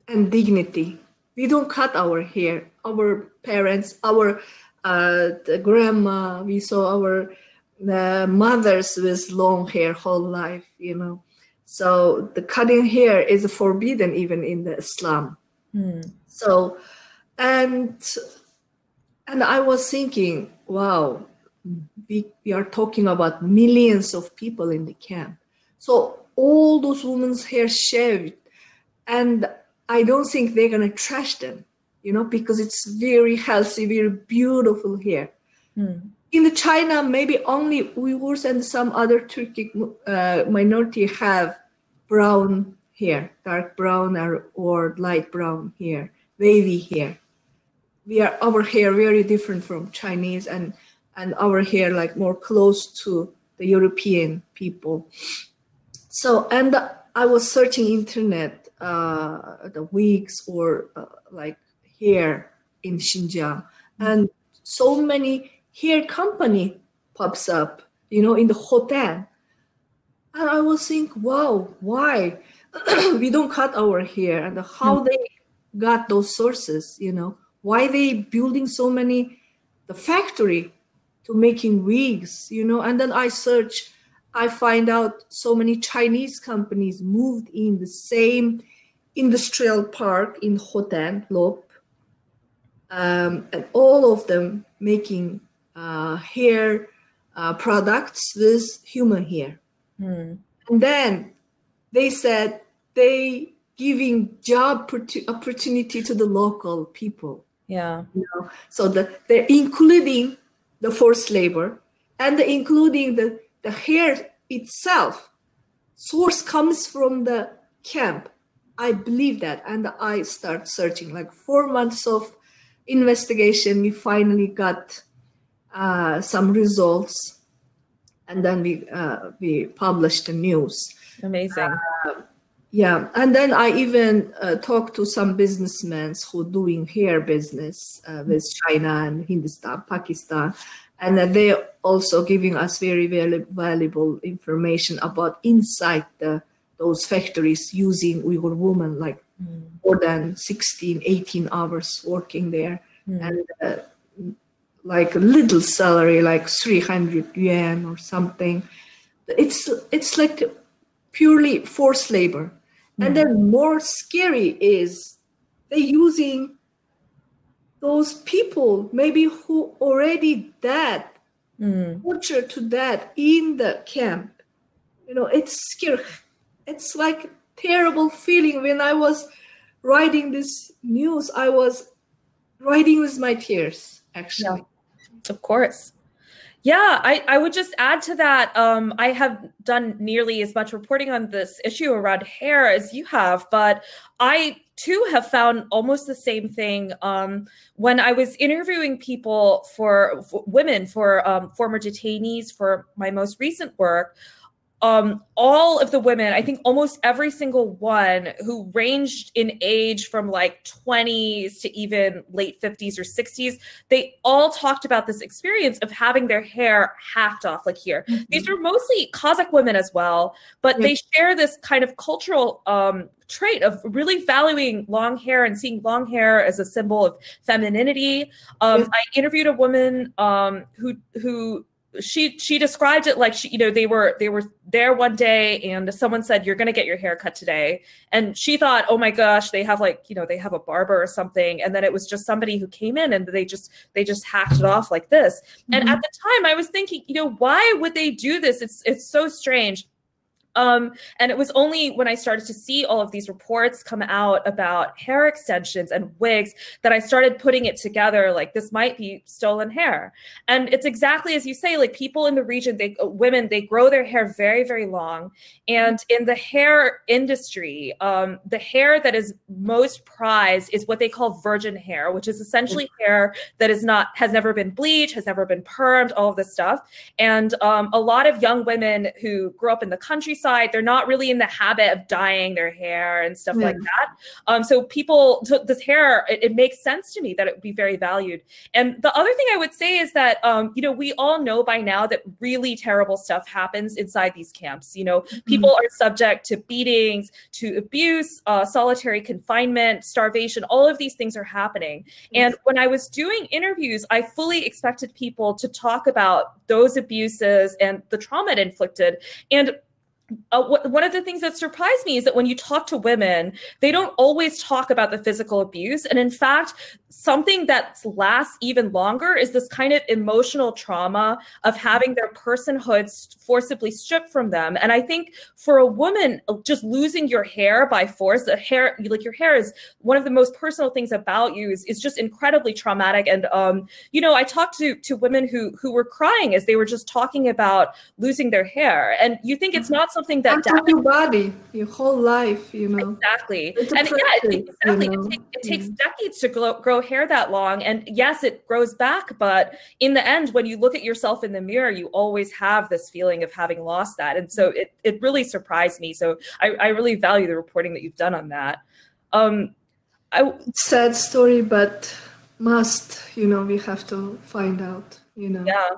and dignity. We don't cut our hair. Our parents, our uh, the grandma, we saw our uh, mothers with long hair whole life, you know. So the cutting hair is forbidden even in the Islam. Mm. So, and, and I was thinking, wow, we, we are talking about millions of people in the camp. So all those women's hair shaved, and I don't think they're gonna trash them, you know, because it's very healthy, very beautiful hair. Mm. In the China, maybe only Uyghurs and some other Turkic uh, minority have brown hair, dark brown or, or light brown hair, wavy hair. We are our hair very different from Chinese, and and our hair like more close to the European people. So, and I was searching internet uh, the wigs or uh, like hair in Xinjiang, mm-hmm. and so many hair company pops up, you know, in the Khotan. And I was thinking, wow, why we don't cut our hair, and how mm-hmm. they got those sources, you know, why they building so many, the factory to making wigs, you know. And then I search. I find out so many Chinese companies moved in the same industrial park in Khotan, Lop, um, and all of them making uh, hair uh, products with human hair. Mm. And then they said they giving job opportunity to the local people. Yeah. You know? So the, they're including the forced labor and the, including the the hair itself, source comes from the camp. I believe that, and I start searching. Like four months of investigation, we finally got uh, some results, and then we uh, we published the news. Amazing. Uh, yeah, and then I even uh, talked to some businessmen who doing hair business uh, with China and Hindustan, Pakistan. And they're also giving us very, very valuable information about inside the, those factories using Uyghur women, like mm. more than sixteen, eighteen hours working there. Mm. And uh, like a little salary, like three hundred yuan or something. It's, it's like purely forced labor. Mm. And then more scary is they're using those people maybe who already dead, mm. tortured to death in the camp. You know, it's scary. It's like a terrible feeling. When I was writing this news, I was writing with my tears, actually. Yeah. Of course. Yeah, I, I would just add to that. Um, I have done nearly as much reporting on this issue around hair as you have, but I too have found almost the same thing um, when I was interviewing people for, for women, for um, former detainees for my most recent work. Um, all of the women, I think almost every single one who ranged in age from like twenties to even late fifties or sixties, they all talked about this experience of having their hair hacked off like here. Mm-hmm. These were mostly Kazakh women as well, but mm-hmm. they share this kind of cultural um, trait of really valuing long hair and seeing long hair as a symbol of femininity. Um, mm-hmm. I interviewed a woman um, who, who she she described it like she, you know, they were they were there one day and someone said, you're going to get your hair cut today. And she thought, oh my gosh, they have like, you know, they have a barber or something. And then it was just somebody who came in and they just they just hacked it off like this. Mm-hmm. And at the time I was thinking, you know, why would they do this? It's it's so strange. Um, and it was only when I started to see all of these reports come out about hair extensions and wigs that I started putting it together, like this might be stolen hair. And it's exactly as you say, like people in the region, they women, they grow their hair very, very long. And in the hair industry, um, the hair that is most prized is what they call virgin hair, which is essentially hair that is not, has never been bleached, has never been permed, all of this stuff. And um, a lot of young women who grew up in the countryside, they're not really in the habit of dyeing their hair and stuff mm. like that. Um, so people took this hair, it, it makes sense to me that it would be very valued. And the other thing I would say is that, um, you know, we all know by now that really terrible stuff happens inside these camps. You know, people mm. are subject to beatings, to abuse, uh, solitary confinement, starvation, all of these things are happening. And when I was doing interviews, I fully expected people to talk about those abuses and the trauma it inflicted. And Uh, one of the things that surprised me is that when you talk to women, they don't always talk about the physical abuse. And in fact, something that lasts even longer is this kind of emotional trauma of having their personhood forcibly stripped from them. And I think for a woman, just losing your hair by force, the hair, like your hair is one of the most personal things about you, is, is just incredibly traumatic. And, um, you know, I talked to, to women who, who were crying as they were just talking about losing their hair. And you think it's not something Something that damage your body, your whole life, you know. Exactly, and yeah, exactly. You know? It, take, it takes yeah. decades to grow, grow hair that long, and yes, it grows back. But in the end, when you look at yourself in the mirror, you always have this feeling of having lost that, and so it it really surprised me. So I, I really value the reporting that you've done on that. Um, I, sad story, but must, you know, we have to find out, you know. Yeah.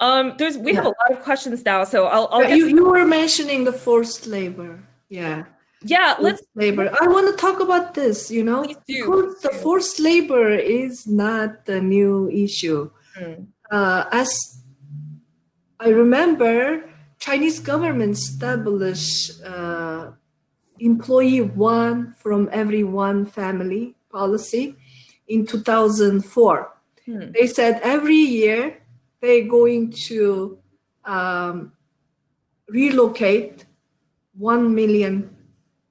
Um, there's we yeah. have a lot of questions now, so I'll. I'll you, you were mentioning the forced labor, yeah, yeah. Let's forced labor. I want to talk about this. You know, do. the forced labor is not a new issue. Mm. Uh, as I remember, Chinese government established uh, employee one from every one family policy in two thousand four. Mm. They said every year they're going to um, relocate one million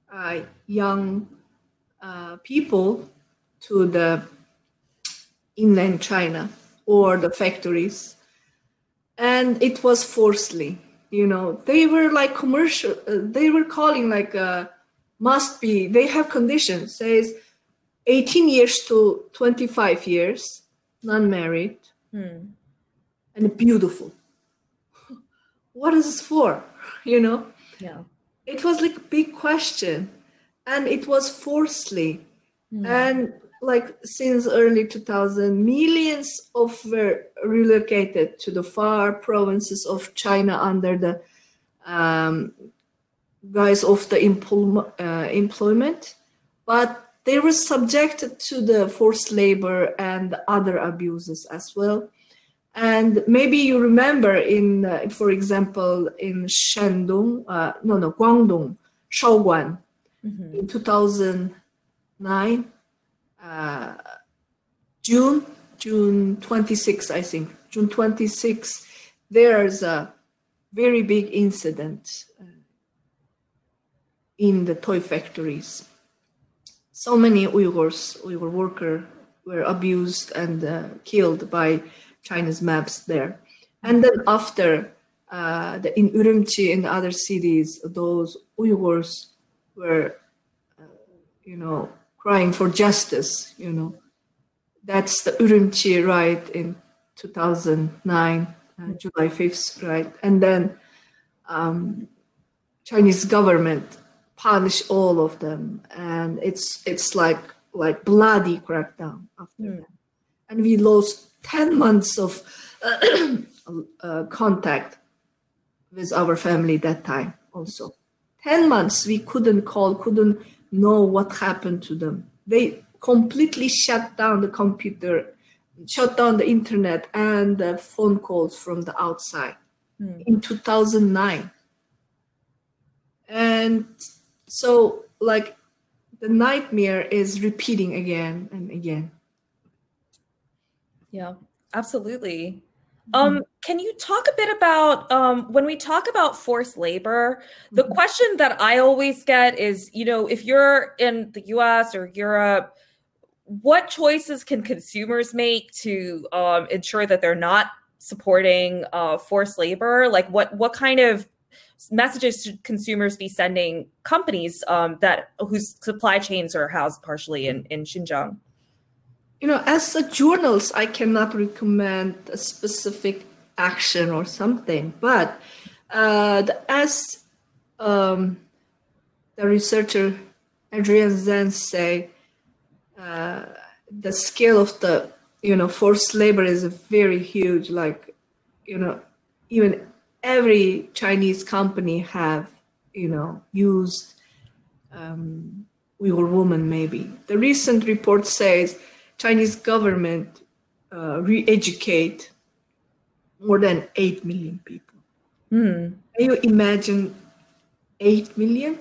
uh, young uh, people to the inland China or the factories. And it was forcibly, you know, they were like commercial, uh, they were calling like a must be, they have conditions, says eighteen years to twenty-five years, non-married. Hmm. And beautiful. What is this for? You know? Yeah. It was like a big question. And it was forcibly. Mm. And like since early two thousand, millions of were relocated to the far provinces of China under the um, guise of the empl uh, employment. But they were subjected to the forced labor and other abuses as well. And maybe you remember in, uh, for example, in Shandong, uh, no, no, Guangdong, Shaoguan, mm-hmm. in two thousand nine, uh, June, June twenty-sixth, I think, June twenty-sixth, there's a very big incident uh, in the toy factories. So many Uyghurs, Uyghur workers were abused and uh, killed by China's maps there. And then after, uh, the, in Urumqi and other cities, those Uyghurs were, uh, you know, crying for justice, you know. That's the Urumqi riot in two thousand nine, uh, July fifth, right? And then um, Chinese government punished all of them. And it's, it's like, like bloody crackdown after mm. that. And we lost ten months of uh, uh, contact with our family that time also. ten months we couldn't call, couldn't know what happened to them. They completely shut down the computer shut down the internet and uh, phone calls from the outside mm. in two thousand nine. And so, like, the nightmare is repeating again and again. Yeah, absolutely. Mm-hmm. Um, can you talk a bit about, um, when we talk about forced labor, the mm-hmm. question that I always get is, you know, if you're in the U S or Europe, what choices can consumers make to um, ensure that they're not supporting uh, forced labor? Like, what what kind of messages should consumers be sending companies um, that whose supply chains are housed partially in, in Xinjiang? You know, as a journalist, I cannot recommend a specific action or something, but uh, the, as um, the researcher Adrian Zenz say, Uh, the scale of the, you know, forced labor is very huge. Like, you know, even every Chinese company have, you know, used um, Uyghur woman maybe. The recent report says Chinese government uh, re-educate more than eight million people. Mm. Can you imagine eight million?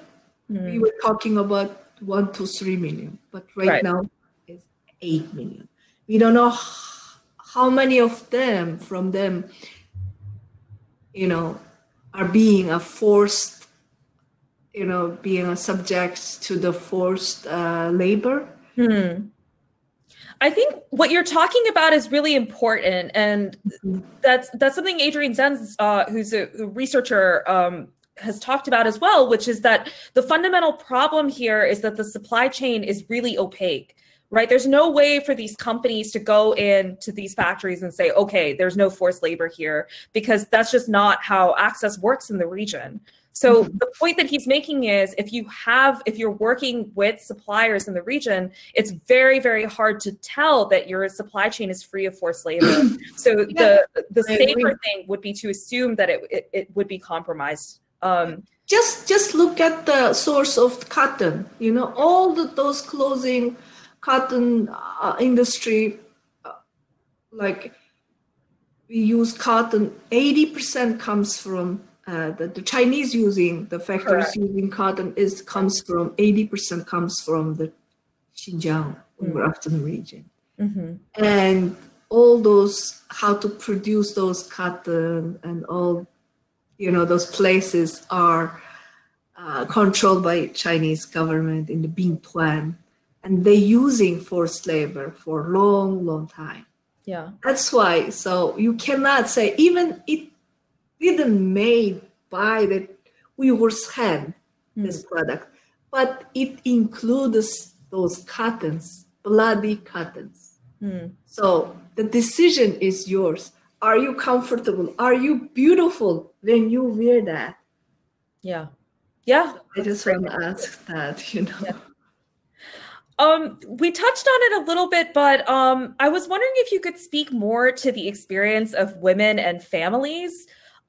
Mm. We were talking about one to three million, but right, right. now it's eight million. We don't know how many of them, from them, you know, are being a forced, you know, being a subject to the forced uh, labor. Hmm. I think what you're talking about is really important, and mm-hmm. that's that's something Adrian Zenz, uh, who's a, a researcher, Um, has talked about as well, which is that the fundamental problem here is that the supply chain is really opaque, right? There's no way for these companies to go into these factories and say, okay, there's no forced labor here, because that's just not how access works in the region. So mm-hmm. the point that he's making is if you have, if you're working with suppliers in the region, it's very, very hard to tell that your supply chain is free of forced labor. So yeah, the, the safer thing would be to assume that it, it, it would be compromised. Um, just just look at the source of cotton. You know, all the, those clothing, cotton uh, industry, uh, like we use cotton, eighty percent comes from uh, the, the Chinese using, the factories Correct. using cotton is comes from, eighty percent comes from the Xinjiang, mm-hmm. Uyghur Autonomous Region. Mm-hmm. And all those, how to produce those cotton and all, you know, those places are uh, controlled by Chinese government in the Bingtuan, and they're using forced labor for long, long time. Yeah, that's why. So you cannot say even it didn't made by the Uyghurs' hand mm. this product, but it includes those cottons, bloody cottons. Mm. So the decision is yours. Are you comfortable? Are you beautiful when you wear that? Yeah. Yeah. I just want to ask that, you know. Yeah. Um, we touched on it a little bit, but um, I was wondering if you could speak more to the experience of women and families,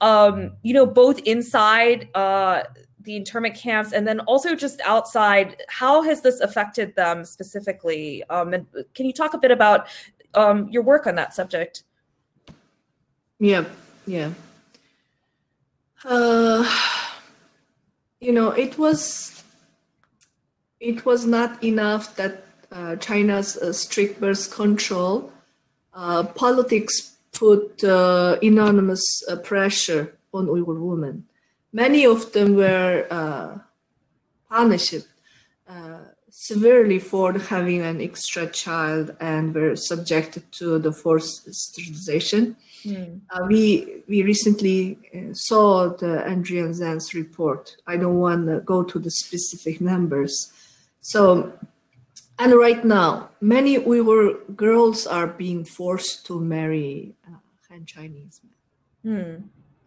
um, you know, both inside uh, the internment camps and then also just outside. How has this affected them specifically? Um, and can you talk a bit about um, your work on that subject? Yeah, yeah. Uh, you know, it was it was not enough that uh, China's uh, strict birth control uh, politics put uh, enormous uh, pressure on Uyghur women. Many of them were uh, punished uh, severely for having an extra child and were subjected to the forced sterilization. Mm. Uh, we we recently saw the Adrian Zenz report. I don't want to go to the specific numbers. So, and right now, many Uyghur girls are being forced to marry uh, Han Chinese men. Mm.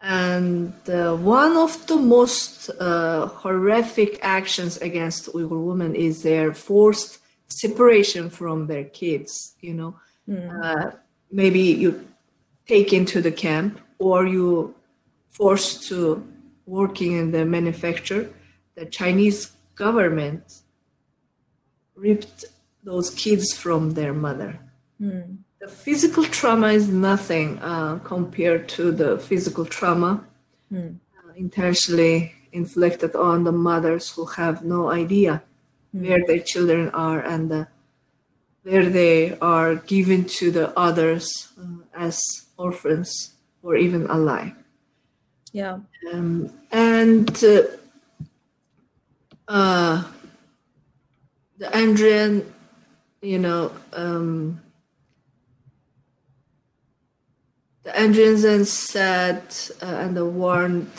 And uh, one of the most uh, horrific actions against Uyghur women is their forced separation from their kids. You know, mm. uh, maybe you taken to the camp, or you forced to working in the manufacture. The Chinese government ripped those kids from their mother. Mm. The physical trauma is nothing uh, compared to the physical trauma mm. uh, intentionally inflicted on the mothers who have no idea mm. where their children are and uh, where they are given to the others uh, as orphans or even alive. Yeah. Um, and uh, uh, the Adrian, you know, um, the Adrian Zenz said uh, and warned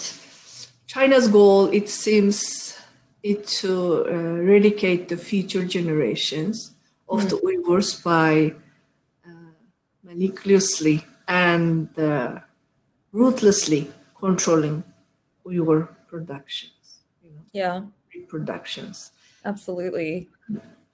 China's goal, it seems, it to uh, eradicate the future generations of mm. the Uyghurs by uh, maliciously and uh, ruthlessly controlling Uyghur productions, you know, yeah, reproductions. Absolutely.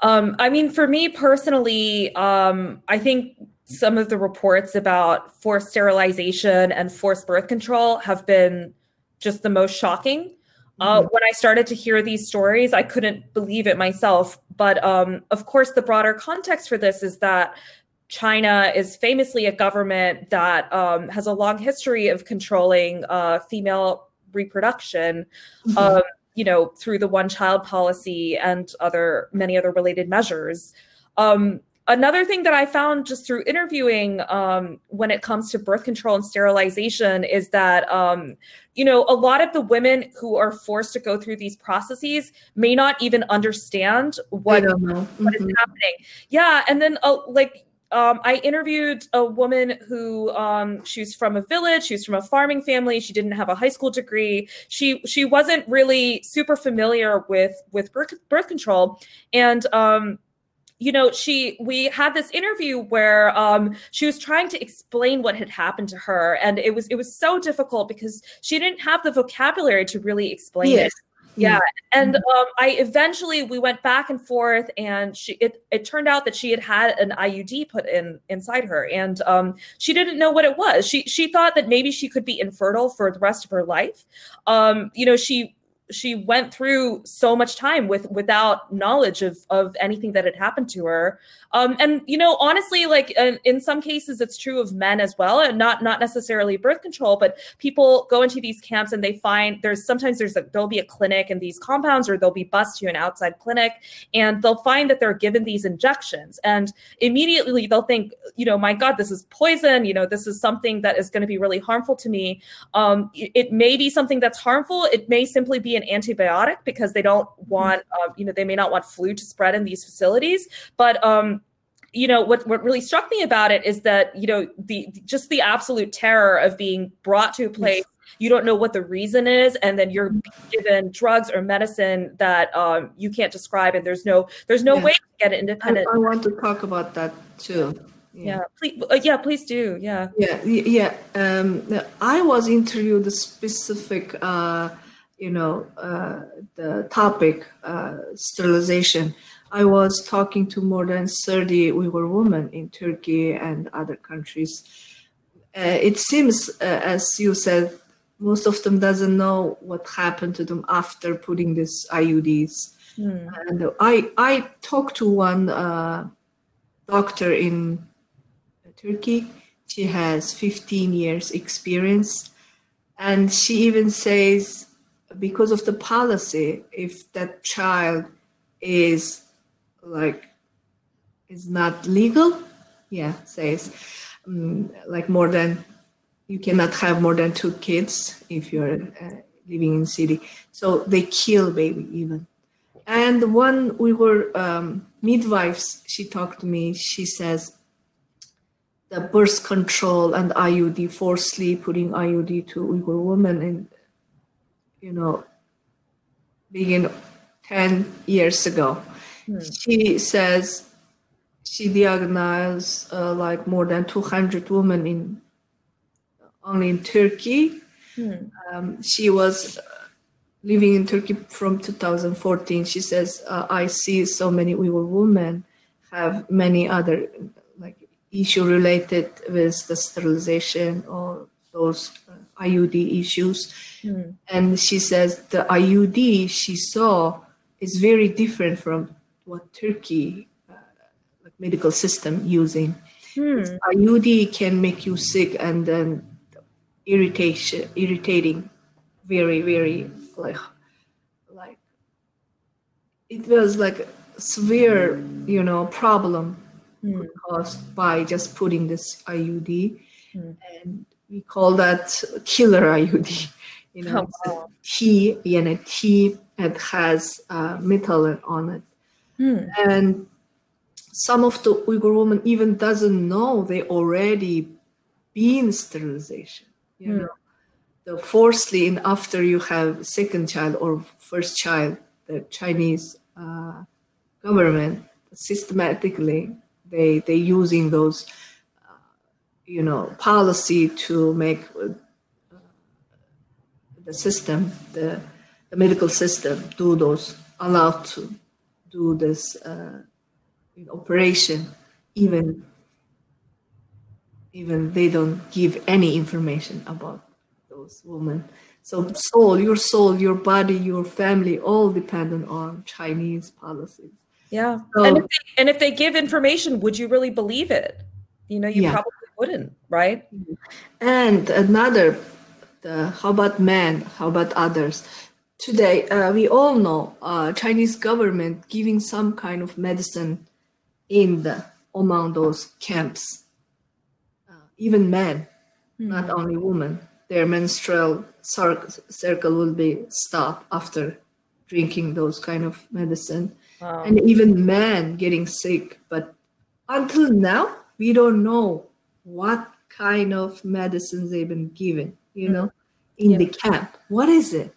Um, I mean, for me personally, um, I think some of the reports about forced sterilization and forced birth control have been just the most shocking. Uh, mm-hmm. When I started to hear these stories, I couldn't believe it myself. But um, of course, the broader context for this is that China is famously a government that um, has a long history of controlling uh, female reproduction, mm-hmm. um, you know, through the one-child policy and other many other related measures. Um, another thing that I found just through interviewing um, when it comes to birth control and sterilization is that, um, you know, a lot of the women who are forced to go through these processes may not even understand what, what mm-hmm. is happening. Yeah, and then uh, like, Um, I interviewed a woman who, um, she was from a village, she was from a farming family, she didn't have a high school degree, she she wasn't really super familiar with, with birth, birth control. And, um, you know, she we had this interview where um, she was trying to explain what had happened to her. And it was, it was so difficult because she didn't have the vocabulary to really explain yes. it. Yeah. And um, I eventually we went back and forth, and she it, it turned out that she had had an I U D put in inside her, and um, she didn't know what it was. She she thought that maybe she could be infertile for the rest of her life. Um, you know, she she went through so much time with without knowledge of, of anything that had happened to her. Um, and, you know, honestly, like in, in some cases, it's true of men as well, and not, not necessarily birth control, but people go into these camps and they find there's sometimes there's a, there'll be a clinic in these compounds, or they'll be bused to an outside clinic, and they'll find that they're given these injections, and immediately they'll think, you know, my God, this is poison. You know, this is something that is going to be really harmful to me. Um, it, it may be something that's harmful. It may simply be an antibiotic because they don't want, uh, you know, they may not want flu to spread in these facilities. But, um, you know, what, what really struck me about it is that, you know, the just the absolute terror of being brought to a place you don't know what the reason is, and then you're given drugs or medicine that um, you can't describe, and there's no there's no yeah. way to get an independent. I, I want to talk about that too. Yeah, yeah please, uh, yeah, please do. Yeah, yeah, yeah. Um, I was interviewed a specific. Uh, you know, uh, the topic, uh, sterilization. I was talking to more than thirty Uyghur women in Turkey and other countries. Uh, it seems, uh, as you said, most of them doesn't know what happened to them after putting these I U Ds. Mm. And I, I talked to one uh, doctor in Turkey. She has fifteen years experience. And she even says, because of the policy, if that child is like is not legal, yeah, says um, like more than you cannot have more than two kids if you're uh, living in city. So they kill baby even. And when we were um, midwives, she talked to me. She says the birth control and I U D, forcibly putting I U D to Uyghur women in. You know, began ten years ago. Hmm. She says she diagnosed uh, like more than two hundred women in only in Turkey. Hmm. Um, she was living in Turkey from two thousand fourteen. She says, uh, I see so many Uyghur women have many other like issue related with the sterilization or those I U D issues. Mm. And she says the I U D she saw is very different from what Turkey uh, medical system using. Hmm. I U D can make you sick and then irritation, irritating, very, very like, like it was like a severe, you know, problem hmm. caused by just putting this I U D, hmm. and we call that killer I U D. You know, oh, wow. T, you know, T, it has uh, metal on it, hmm. and some of the Uyghur women even doesn't know they already been sterilization. You mm. know, the forcefully, and after you have second child or first child, the Chinese uh, government systematically they they using those, uh, you know, policy to make uh, the system, the, the medical system, do those allowed to do this. Uh, In operation, even even they don't give any information about those women. So soul, your soul, your body, your family, all dependent on Chinese policies. Yeah, so, and, if they, and if they give information, would you really believe it? You know, you yeah. probably wouldn't, right? And another, the, how about men? How about others? Today, uh, we all know uh, Chinese government giving some kind of medicine in the among those camps, uh, even men, mm. not only women, their menstrual circle will be stopped after drinking those kind of medicine. Wow. And even men getting sick. But until now, we don't know what kind of medicines they've been given, you mm. know, in yeah. the camp. What is it?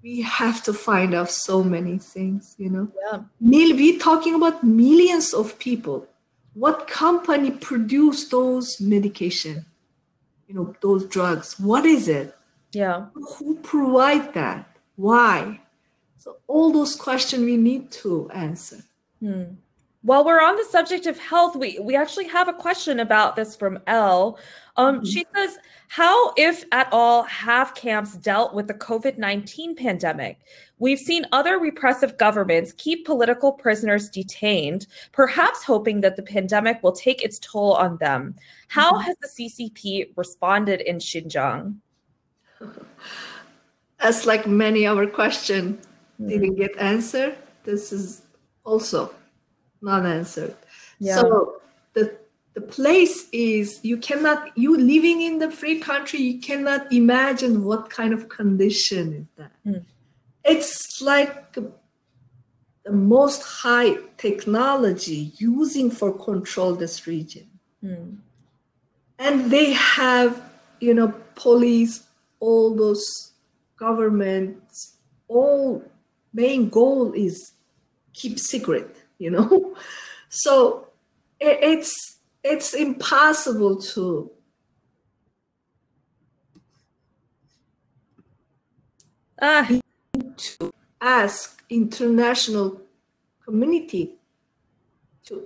We have to find out so many things, you know. Yeah. We're talking about millions of people. What company produced those medication, you know, those drugs? What is it? Yeah. Who provide that? Why? So all those questions we need to answer. Hmm. While we're on the subject of health, we, we actually have a question about this from Elle. Um, mm-hmm. She says, how, if at all, have camps dealt with the COVID nineteen pandemic? We've seen other repressive governments keep political prisoners detained, perhaps hoping that the pandemic will take its toll on them. How mm-hmm. has the C C P responded in Xinjiang? As like many of our questions mm-hmm. didn't get answered, this is also not answered. Yeah. So the the place is, you cannot, you living in the free country, you cannot imagine what kind of condition is that. Mm. It's like the most high technology using for control this region. Mm. And they have, you know, police, all those governments, all main goal is keep secret. You know, so it, it's it's impossible to ah. to ask international community to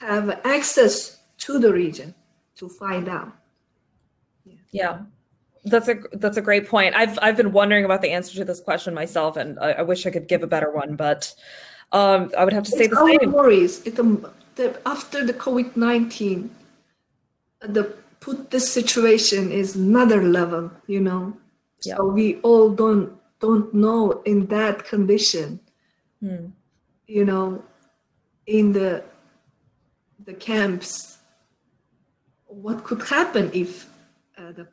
have access to the region to find out. Yeah. yeah. That's a that's a great point. I've I've been wondering about the answer to this question myself, and I, I wish I could give a better one, but Um, I would have to say it's the same. Worries. It, um, the, after the COVID nineteen, the put this situation is another level, you know. Yeah. So we all don't don't know in that condition, hmm. you know, in the the camps, what could happen if uh, the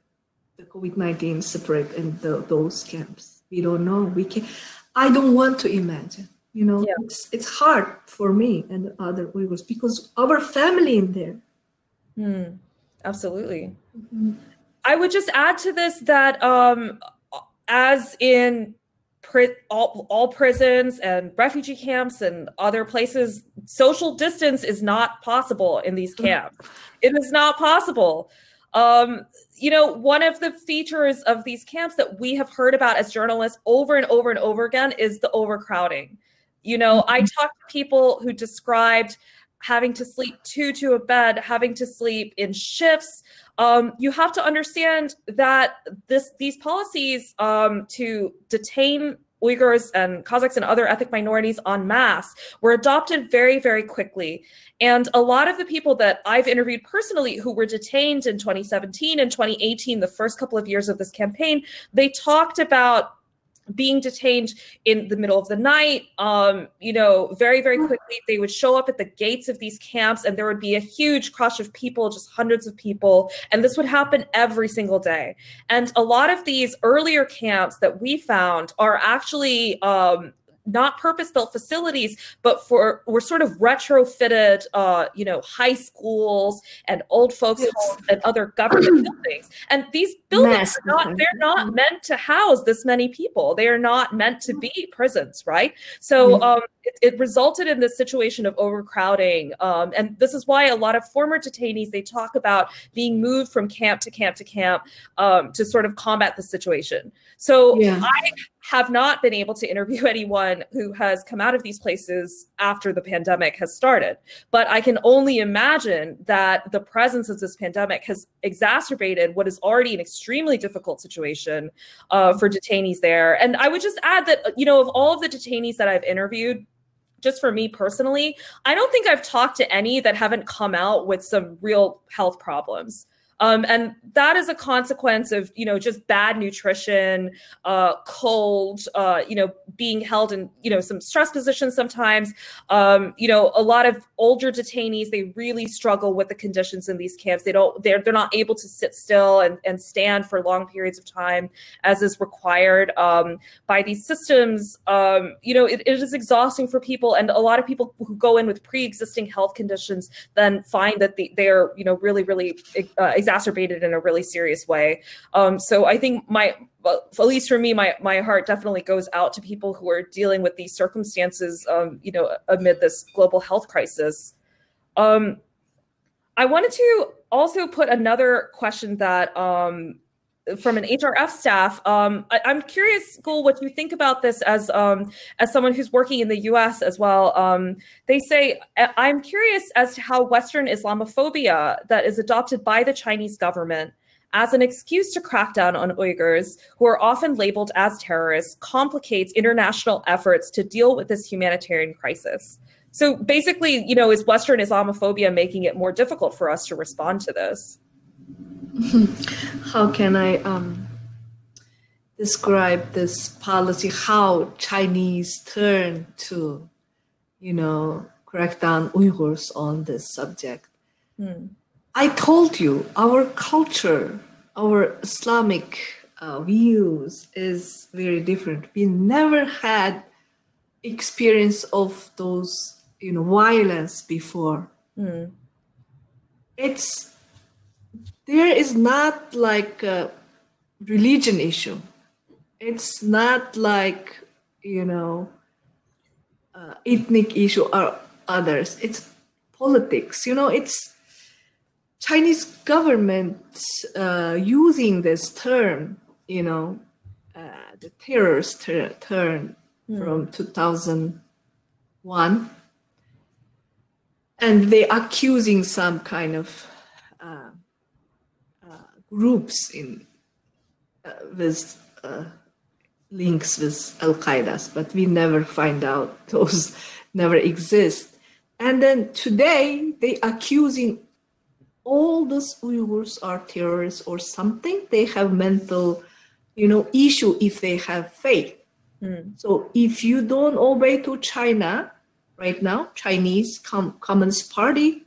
the COVID nineteen separate in the, those camps? We don't know. We can. I don't want to imagine. You know, yeah. it's, it's hard for me and other Uyghurs because our family in there. Mm, absolutely. Mm-hmm. I would just add to this that um, as in pri all, all prisons and refugee camps and other places, social distance is not possible in these camps. It is not possible. Um, you know, one of the features of these camps that we have heard about as journalists over and over and over again is the overcrowding. You know, I talked to people who described having to sleep two to a bed, having to sleep in shifts. Um, you have to understand that this, these policies um, to detain Uyghurs and Kazakhs and other ethnic minorities en masse were adopted very, very quickly. And a lot of the people that I've interviewed personally who were detained in twenty seventeen and twenty eighteen, the first couple of years of this campaign, they talked about being detained in the middle of the night, um, you know, very, very quickly. They would show up at the gates of these camps and there would be a huge crush of people, just hundreds of people. And this would happen every single day. And a lot of these earlier camps that we found are actually um, not purpose-built facilities, but for were sort of retrofitted, uh, you know, high schools and old folks homes and other government buildings. And these buildings are not, they're not meant to house this many people. They are not meant to be prisons, right? So um, it, it resulted in this situation of overcrowding. Um, and this is why a lot of former detainees, they talk about being moved from camp to camp to camp um, to sort of combat the situation. So yeah. I have not been able to interview anyone who has come out of these places after the pandemic has started. But I can only imagine that the presence of this pandemic has exacerbated what is already an extremely difficult situation uh, for detainees there. And I would just add that, you know, of all of the detainees that I've interviewed, just for me personally, I don't think I've talked to any that haven't come out with some real health problems. Um, and that is a consequence of, you know, just bad nutrition, uh, cold, uh, you know, being held in, you know, some stress positions sometimes. Um, you know, a lot of older detainees, they really struggle with the conditions in these camps. They don't, they're, they're not able to sit still and, and stand for long periods of time as is required um, by these systems. Um, you know, it, it is exhausting for people. And a lot of people who go in with pre-existing health conditions then find that they, they're, you know, really, really uh, exacerbated in a really serious way. Um, so I think my, at least for me, my, my heart definitely goes out to people who are dealing with these circumstances, um, you know, amid this global health crisis. Um, I wanted to also put another question that um, from an H R F staff. Um, I, I'm curious, Gul, what you think about this as, um, as someone who's working in the U S as well. Um, they say, I'm curious as to how Western Islamophobia that is adopted by the Chinese government as an excuse to crack down on Uyghurs, who are often labeled as terrorists, complicates international efforts to deal with this humanitarian crisis. So basically, you know, is Western Islamophobia making it more difficult for us to respond to this? How can I um, describe this policy, how Chinese turn to, you know, crack down Uyghurs on this subject? Hmm. I told you, our culture, our Islamic uh, views is very different. We never had experience of those, you know, violence before. Hmm. It's There is not like a religion issue. It's not like, you know, uh, ethnic issue or others. It's politics. You know, it's Chinese government uh, using this term, you know, uh, the terrorist ter term mm. from two thousand one. And they accusing some kind of uh, groups in uh, with uh, links with Al-Qaeda, but we never find out, those never exist. And then today they accusing all those Uyghurs are terrorists or something. They have mental, you know, issue if they have faith. Mm. So if you don't obey to China right now, Chinese com Communist Party,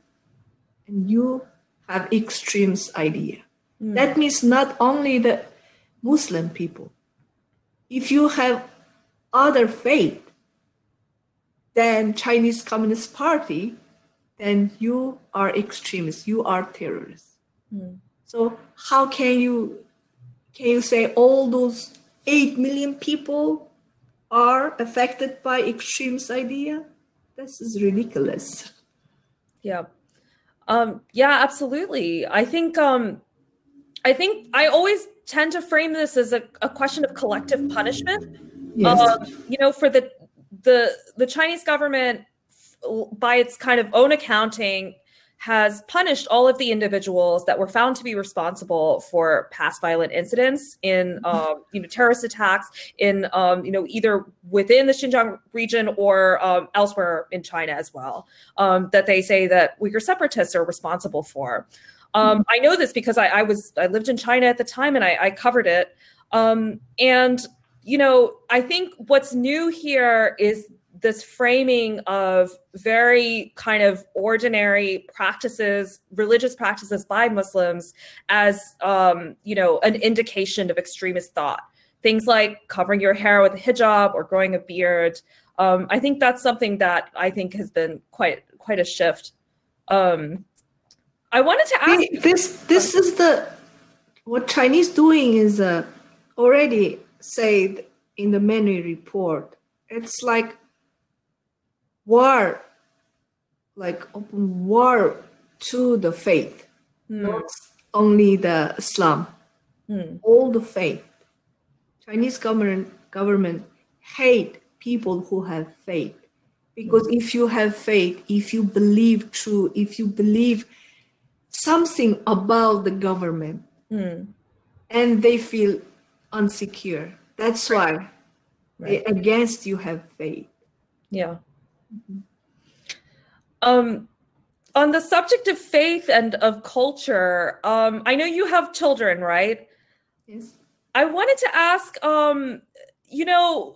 and you have extremist idea. That means not only the Muslim people. If you have other faith than Chinese Communist Party, then you are extremists, you are terrorists. Mm. So how can you, can you say all those eight million people are affected by extremist idea? This is ridiculous. Yeah, um, yeah, absolutely. I think, um, I think I always tend to frame this as a, a question of collective punishment. Yes. Um, you know, for the, the, the Chinese government, by its kind of own accounting, has punished all of the individuals that were found to be responsible for past violent incidents in, um, you know, terrorist attacks in, um, you know, either within the Xinjiang region or um, elsewhere in China as well, um, that they say that Uyghur separatists are responsible for. Um, I know this because I, I was I lived in China at the time and I, I covered it. Um, and, you know, I think what's new here is this framing of very kind of ordinary practices, religious practices by Muslims as, um, you know, an indication of extremist thought. Things like covering your hair with a hijab or growing a beard. Um, I think that's something that I think has been quite quite a shift. Um, I wanted to ask- This, this is the, what Chinese doing is uh, already said in the Manner report. It's like war, like open war to the faith, mm. not only the Islam, mm. all the faith. Chinese government, government hate people who have faith. Because mm. if you have faith, if you believe true, if you believe something about the government mm. and they feel insecure. That's right. why right. They, against you have faith. Yeah. Mm-hmm. Um, on the subject of faith and of culture, um, I know you have children, right? Yes. I wanted to ask, um, you know,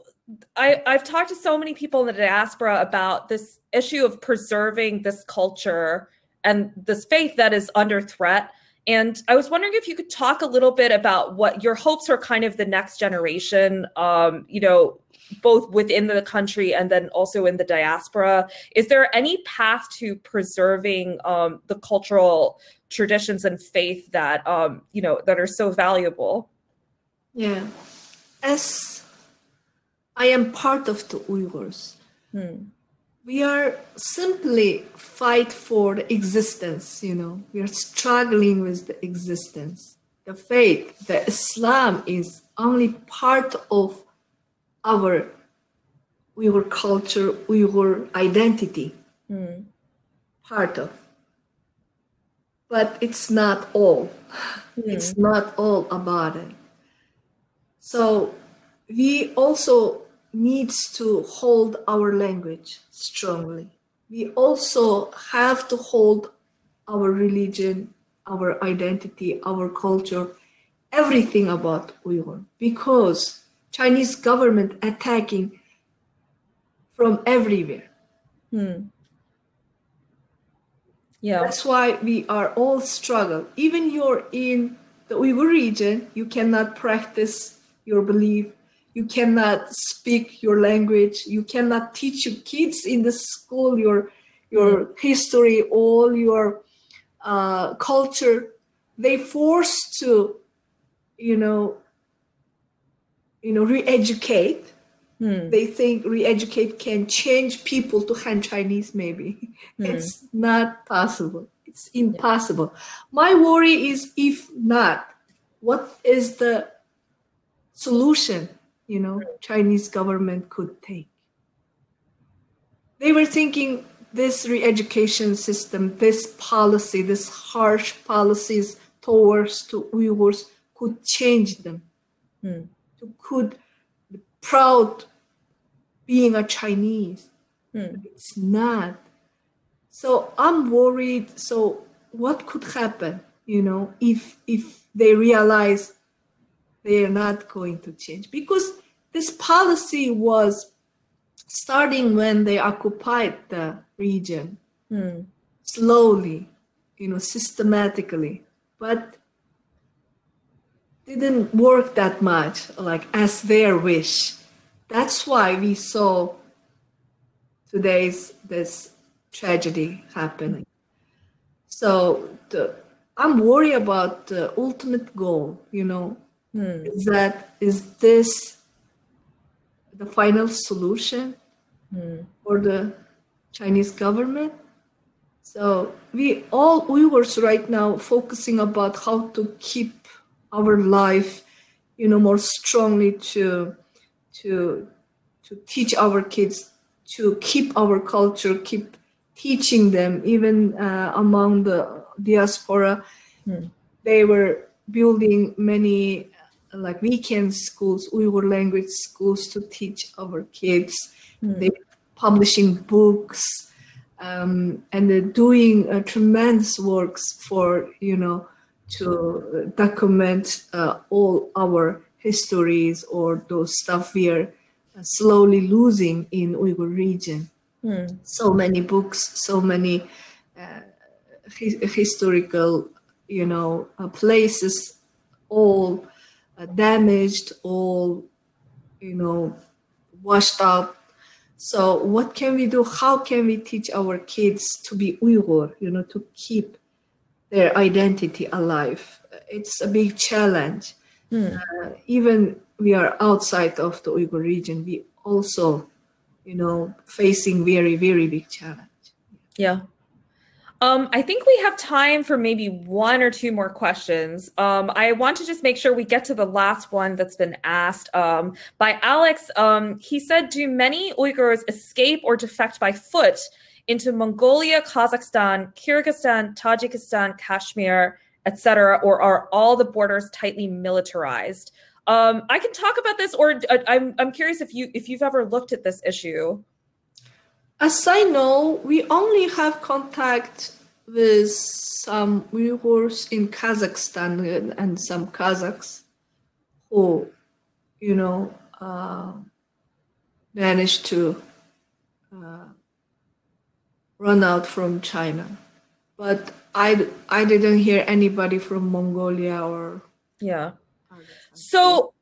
I, I've talked to so many people in the diaspora about this issue of preserving this culture and this faith that is under threat. And I was wondering if you could talk a little bit about what your hopes are kind of the next generation, um, you know, both within the country and then also in the diaspora. Is there any path to preserving um, the cultural traditions and faith that, um, you know, that are so valuable? Yeah, as I am part of the Uyghurs, hmm. we are simply fight for the existence, you know, we are struggling with the existence. The faith, the Islam is only part of our Uyghur culture, Uyghur identity, mm. part of. But it's not all, mm. it's not all about it. So we also needs to hold our language strongly. We also have to hold our religion, our identity, our culture, everything about Uyghur, because Chinese government attacking from everywhere. Hmm. Yeah. That's why we are all struggle. Even you're in the Uyghur region, you cannot practice your belief. You cannot speak your language. You cannot teach your kids in the school your your mm. history, all your uh, culture. They forced to, you know, you know, re-educate. Mm. They think re-educate can change people to Han Chinese. Maybe mm. it's not possible. It's impossible. Yeah. My worry is if not, what is the solution? You know, Chinese government could take. They were thinking this re-education system, this policy, this harsh policies towards to Uyghurs could change them. Mm. Could be proud being a Chinese. Mm. It's not. So I'm worried. So what could happen, you know, if if they realize they are not going to change, because this policy was starting when they occupied the region, mm. slowly, you know, systematically, but didn't work that much, like as their wish. That's why we saw today's this tragedy happening. So the, I'm worried about the ultimate goal, you know, Mm. Is that, is this the final solution mm. for the Chinese government? So we all Uyghurs right now focusing about how to keep our life, you know, more strongly to to to teach our kids to keep our culture, keep teaching them, even uh, among the diaspora. Mm. They were building many like weekend schools, Uyghur language schools to teach our kids. Mm. They publishing books um, and they're doing uh, tremendous works for, you know, to document uh, all our histories or those stuff we are slowly losing in Uyghur region. Mm. So many books, so many uh, hi historical, you know, uh, places, all uh, damaged, all, you know, washed up. So what can we do? How can we teach our kids to be Uyghur, you know, to keep their identity alive? It's a big challenge. Mm. Uh, even we are outside of the Uyghur region, we also, you know, facing very, very big challenge. Yeah. Um, I think we have time for maybe one or two more questions. Um, I want to just make sure we get to the last one that's been asked um, by Alex. Um, he said, do many Uyghurs escape or defect by foot into Mongolia, Kazakhstan, Kyrgyzstan, Tajikistan, Kashmir, et cetera, or are all the borders tightly militarized? Um, I can talk about this, or uh, I'm, I'm curious if, you, if you've ever looked at this issue. As I know, we only have contact with some Uyghurs in Kazakhstan and some Kazakhs who, you know, uh, managed to uh, run out from China. But I, I didn't hear anybody from Mongolia or... Yeah. So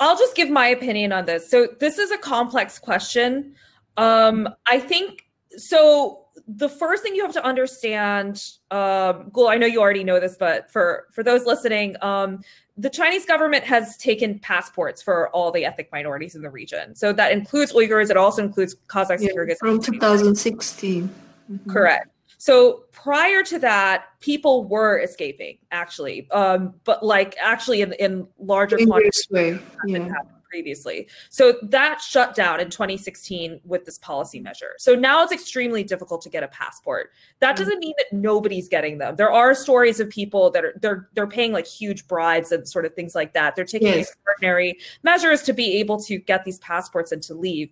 I'll just give my opinion on this. So this is a complex question. Um, I think, so the first thing you have to understand, um, Gul, I know you already know this, but for, for those listening, um, the Chinese government has taken passports for all the ethnic minorities in the region. So that includes Uyghurs. It also includes Kazakhs, yeah, Kyrgyz. From two thousand sixteen. Mm-hmm. Correct. So prior to that, people were escaping, actually, um, but like actually in, in larger quantities than happened previously. So that shut down in twenty sixteen with this policy measure. So now it's extremely difficult to get a passport. That doesn't mean that nobody's getting them. There are stories of people that are they're they're paying like huge bribes and sort of things like that. They're taking yes. extraordinary measures to be able to get these passports and to leave.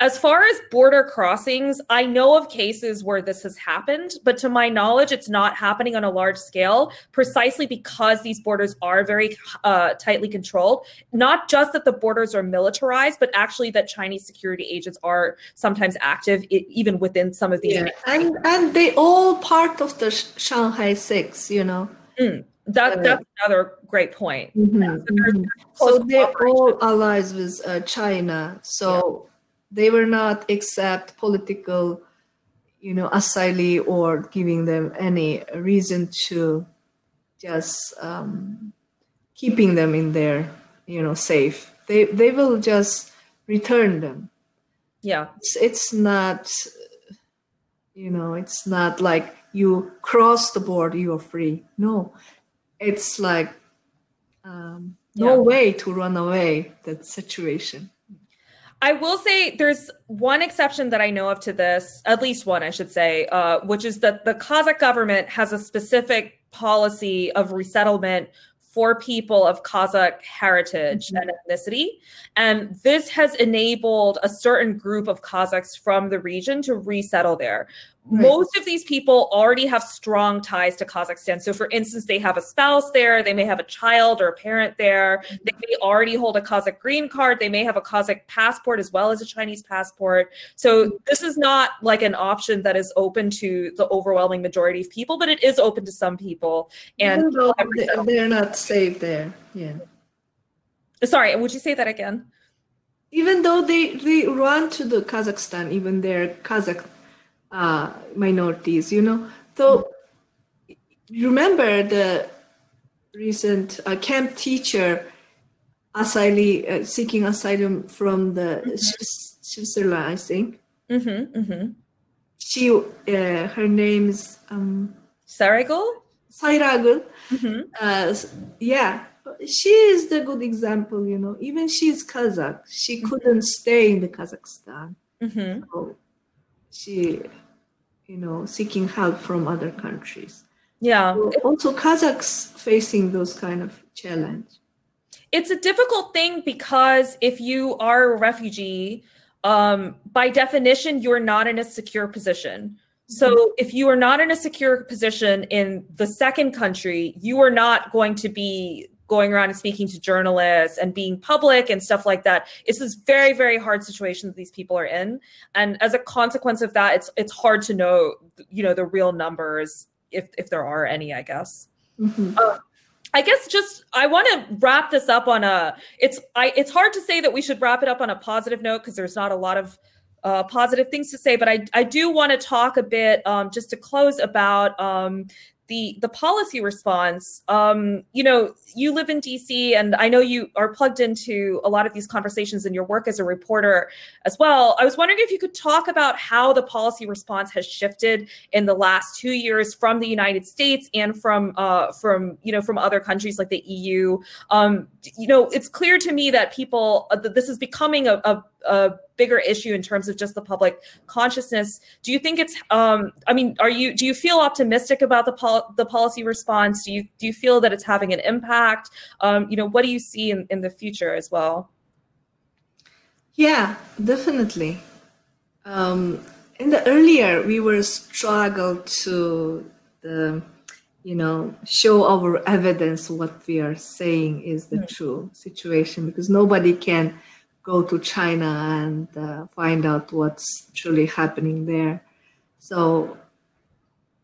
As far as border crossings, I know of cases where this has happened, but to my knowledge, it's not happening on a large scale, precisely because these borders are very uh, tightly controlled. Not just that the borders are militarized, but actually that Chinese security agents are sometimes active, it, even within some of these. Yeah. And, and they all part of the Shanghai Six, you know. Mm. That, that's another great point. Mm-hmm. Yeah. So, they're, they're so they're all allies with uh, China. So. Yeah. They were not accept political, you know, asylum or giving them any reason to just um, keeping them in there, you know, safe. They they will just return them. Yeah, it's, it's not, you know, it's not like you cross the border, you are free. No, it's like um, no yeah. way to run away that situation. I will say there's one exception that I know of to this, at least one, I should say, uh, which is that the Kazakh government has a specific policy of resettlement for people of Kazakh heritage mm-hmm. and ethnicity. And this has enabled a certain group of Kazakhs from the region to resettle there. Right. Most of these people already have strong ties to Kazakhstan. So for instance, they have a spouse there, they may have a child or a parent there, they may already hold a Kazakh green card, they may have a Kazakh passport as well as a Chinese passport. So this is not like an option that is open to the overwhelming majority of people, but it is open to some people. And no, no, they're not safe there, yeah. Sorry, would you say that again? Even though they, they run to the Kazakhstan, even their Kazakh Uh, minorities, you know. So remember the recent uh, camp teacher asylum, uh, seeking asylum from the mm-hmm. Switzerland, I think. Mm-hmm, mm-hmm. She, uh, her name is um, Saragul. Sairagul. Mm-hmm. uh, yeah, she is the good example, you know. Even she is Kazakh. She mm-hmm. couldn't stay in the Kazakhstan. Mm-hmm. So, she you know, seeking help from other countries. Yeah. So also Kazakhs facing those kind of challenge. It's a difficult thing because if you are a refugee, um, by definition, you're not in a secure position. So if you are not in a secure position in the second country, you are not going to be going around and speaking to journalists and being public and stuff like that. It's this very, very hard situation that these people are in. And as a consequence of that, it's it's hard to know, you know, the real numbers, if, if there are any, I guess. Mm-hmm. uh, I guess just, I want to wrap this up on a, it's, I, it's hard to say that we should wrap it up on a positive note because there's not a lot of Uh, positive things to say, but I, I do want to talk a bit um, just to close about um, the the policy response. Um, you know, you live in D C, and I know you are plugged into a lot of these conversations in your work as a reporter as well. I was wondering if you could talk about how the policy response has shifted in the last two years from the United States and from uh, from you know from other countries like the E U. Um, you know, it's clear to me that people uh, this is becoming a, a a bigger issue in terms of just the public consciousness. Do you think it's, um, I mean, are you, do you feel optimistic about the pol the policy response? Do you, do you feel that it's having an impact? Um, you know, what do you see in, in the future as well? Yeah, definitely. Um, in the earlier, we were struggled to, the, you know, show our evidence, what we are saying is the mm-hmm. true situation, because nobody can go to China and uh, find out what's truly happening there. So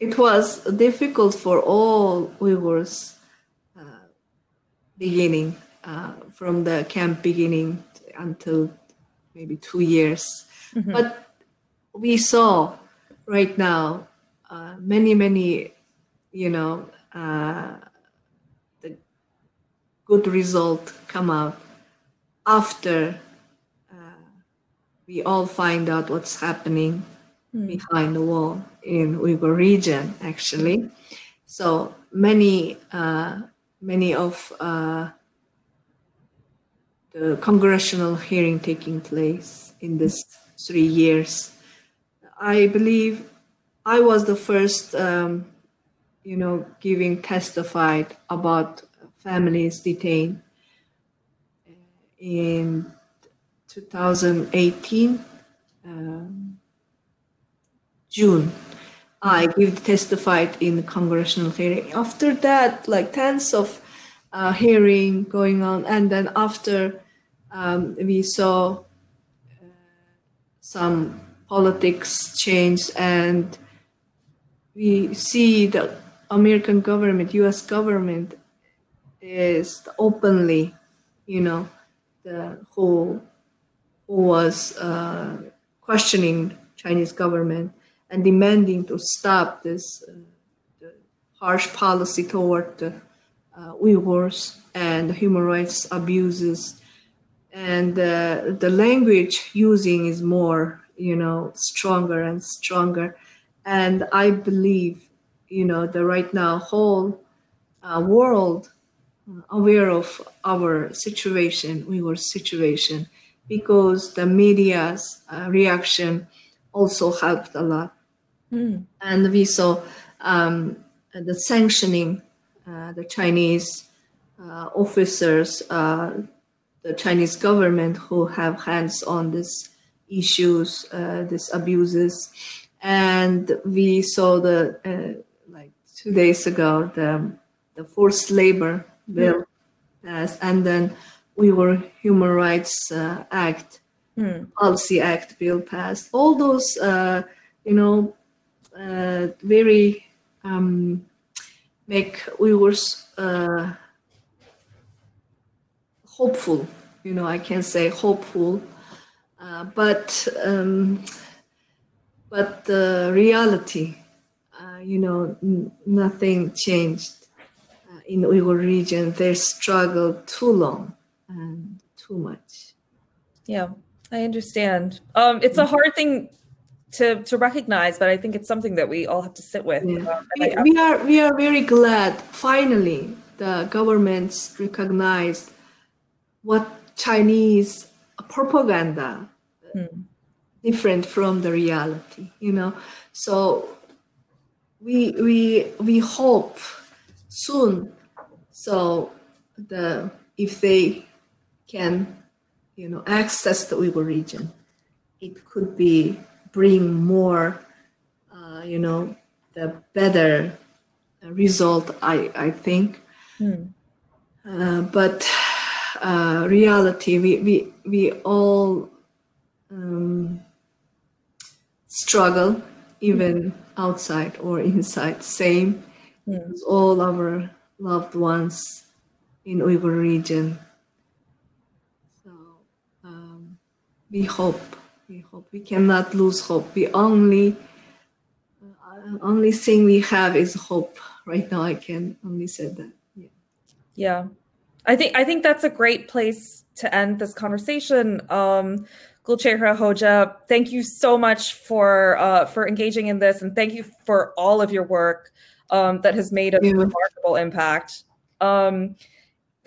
it was difficult for all Uyghurs uh, beginning, uh, from the camp beginning until maybe two years. Mm-hmm. But we saw right now uh, many, many, you know, uh, the good result come out after we all find out what's happening mm. behind the wall in Uyghur region, actually. So many, uh, many of uh, the congressional hearing taking place in this three years. I believe I was the first, um, you know, giving testified about families detained in two thousand eighteen, um, June, I give testified in the congressional hearing. After that, like tens of uh, hearing going on. And then after um, we saw uh, some politics change, and we see the American government, U S government is openly, you know, the whole who was uh, questioning Chinese government and demanding to stop this uh, the harsh policy toward the uh, Uyghurs and the human rights abuses. And uh, the language using is more, you know, stronger and stronger. And I believe, you know, the right now whole uh, world aware of our situation, Uyghur situation, because the media's uh, reaction also helped a lot. Mm. And we saw um, the sanctioning, uh, the Chinese uh, officers, uh, the Chinese government who have hands on these issues, uh, these abuses. And we saw the, uh, like two days ago, the, the forced labor bill passed, yeah. And then Uyghur Human Rights uh, Act, hmm. Policy Act bill passed. All those, uh, you know, uh, very um, make Uyghurs uh, hopeful. You know, I can say hopeful, uh, but um, but the reality, uh, you know, n nothing changed uh, in the Uyghur region. They struggled too long. And too much. Yeah, I understand. Um, it's a hard thing to to recognize, but I think it's something that we all have to sit with. Yeah. We, we are we are very glad finally the governments recognized what Chinese propaganda hmm. different from the reality. You know, So we we we hope soon. So the if they can, you know, access the Uyghur region, it could be bring more, uh, you know, the better result. I I think, hmm. uh, but uh, reality we we we all um, struggle. Even outside or inside, same. Yeah. All our loved ones in Uyghur region. So um, we hope, we hope we cannot lose hope. We only, uh, only thing we have is hope. Right now, I can only say that. Yeah. Yeah, I think I think that's a great place to end this conversation. Um, Gulchehra Hoja, thank you so much for uh, for engaging in this, and thank you for all of your work um, that has made a yeah. remarkable impact. Um,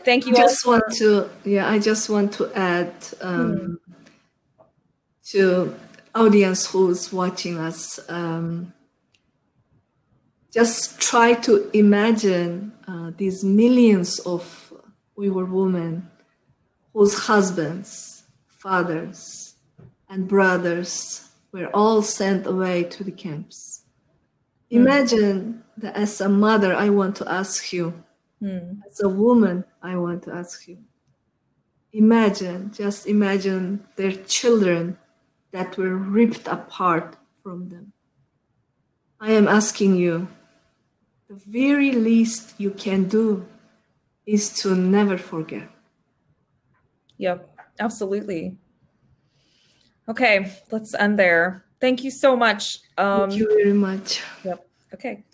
thank you. I just want to yeah, I just want to add um, hmm. to audience who's watching us. Um, just try to imagine uh, these millions of Uyghur women whose husbands, fathers and brothers were all sent away to the camps. Imagine mm. that as a mother, I want to ask you, mm. as a woman, I want to ask you, imagine, just imagine their children that were ripped apart from them. I am asking you, the very least you can do is to never forget. Yep. Absolutely. Okay, let's end there. Thank you so much. Um, Thank you very much. Yep. Okay.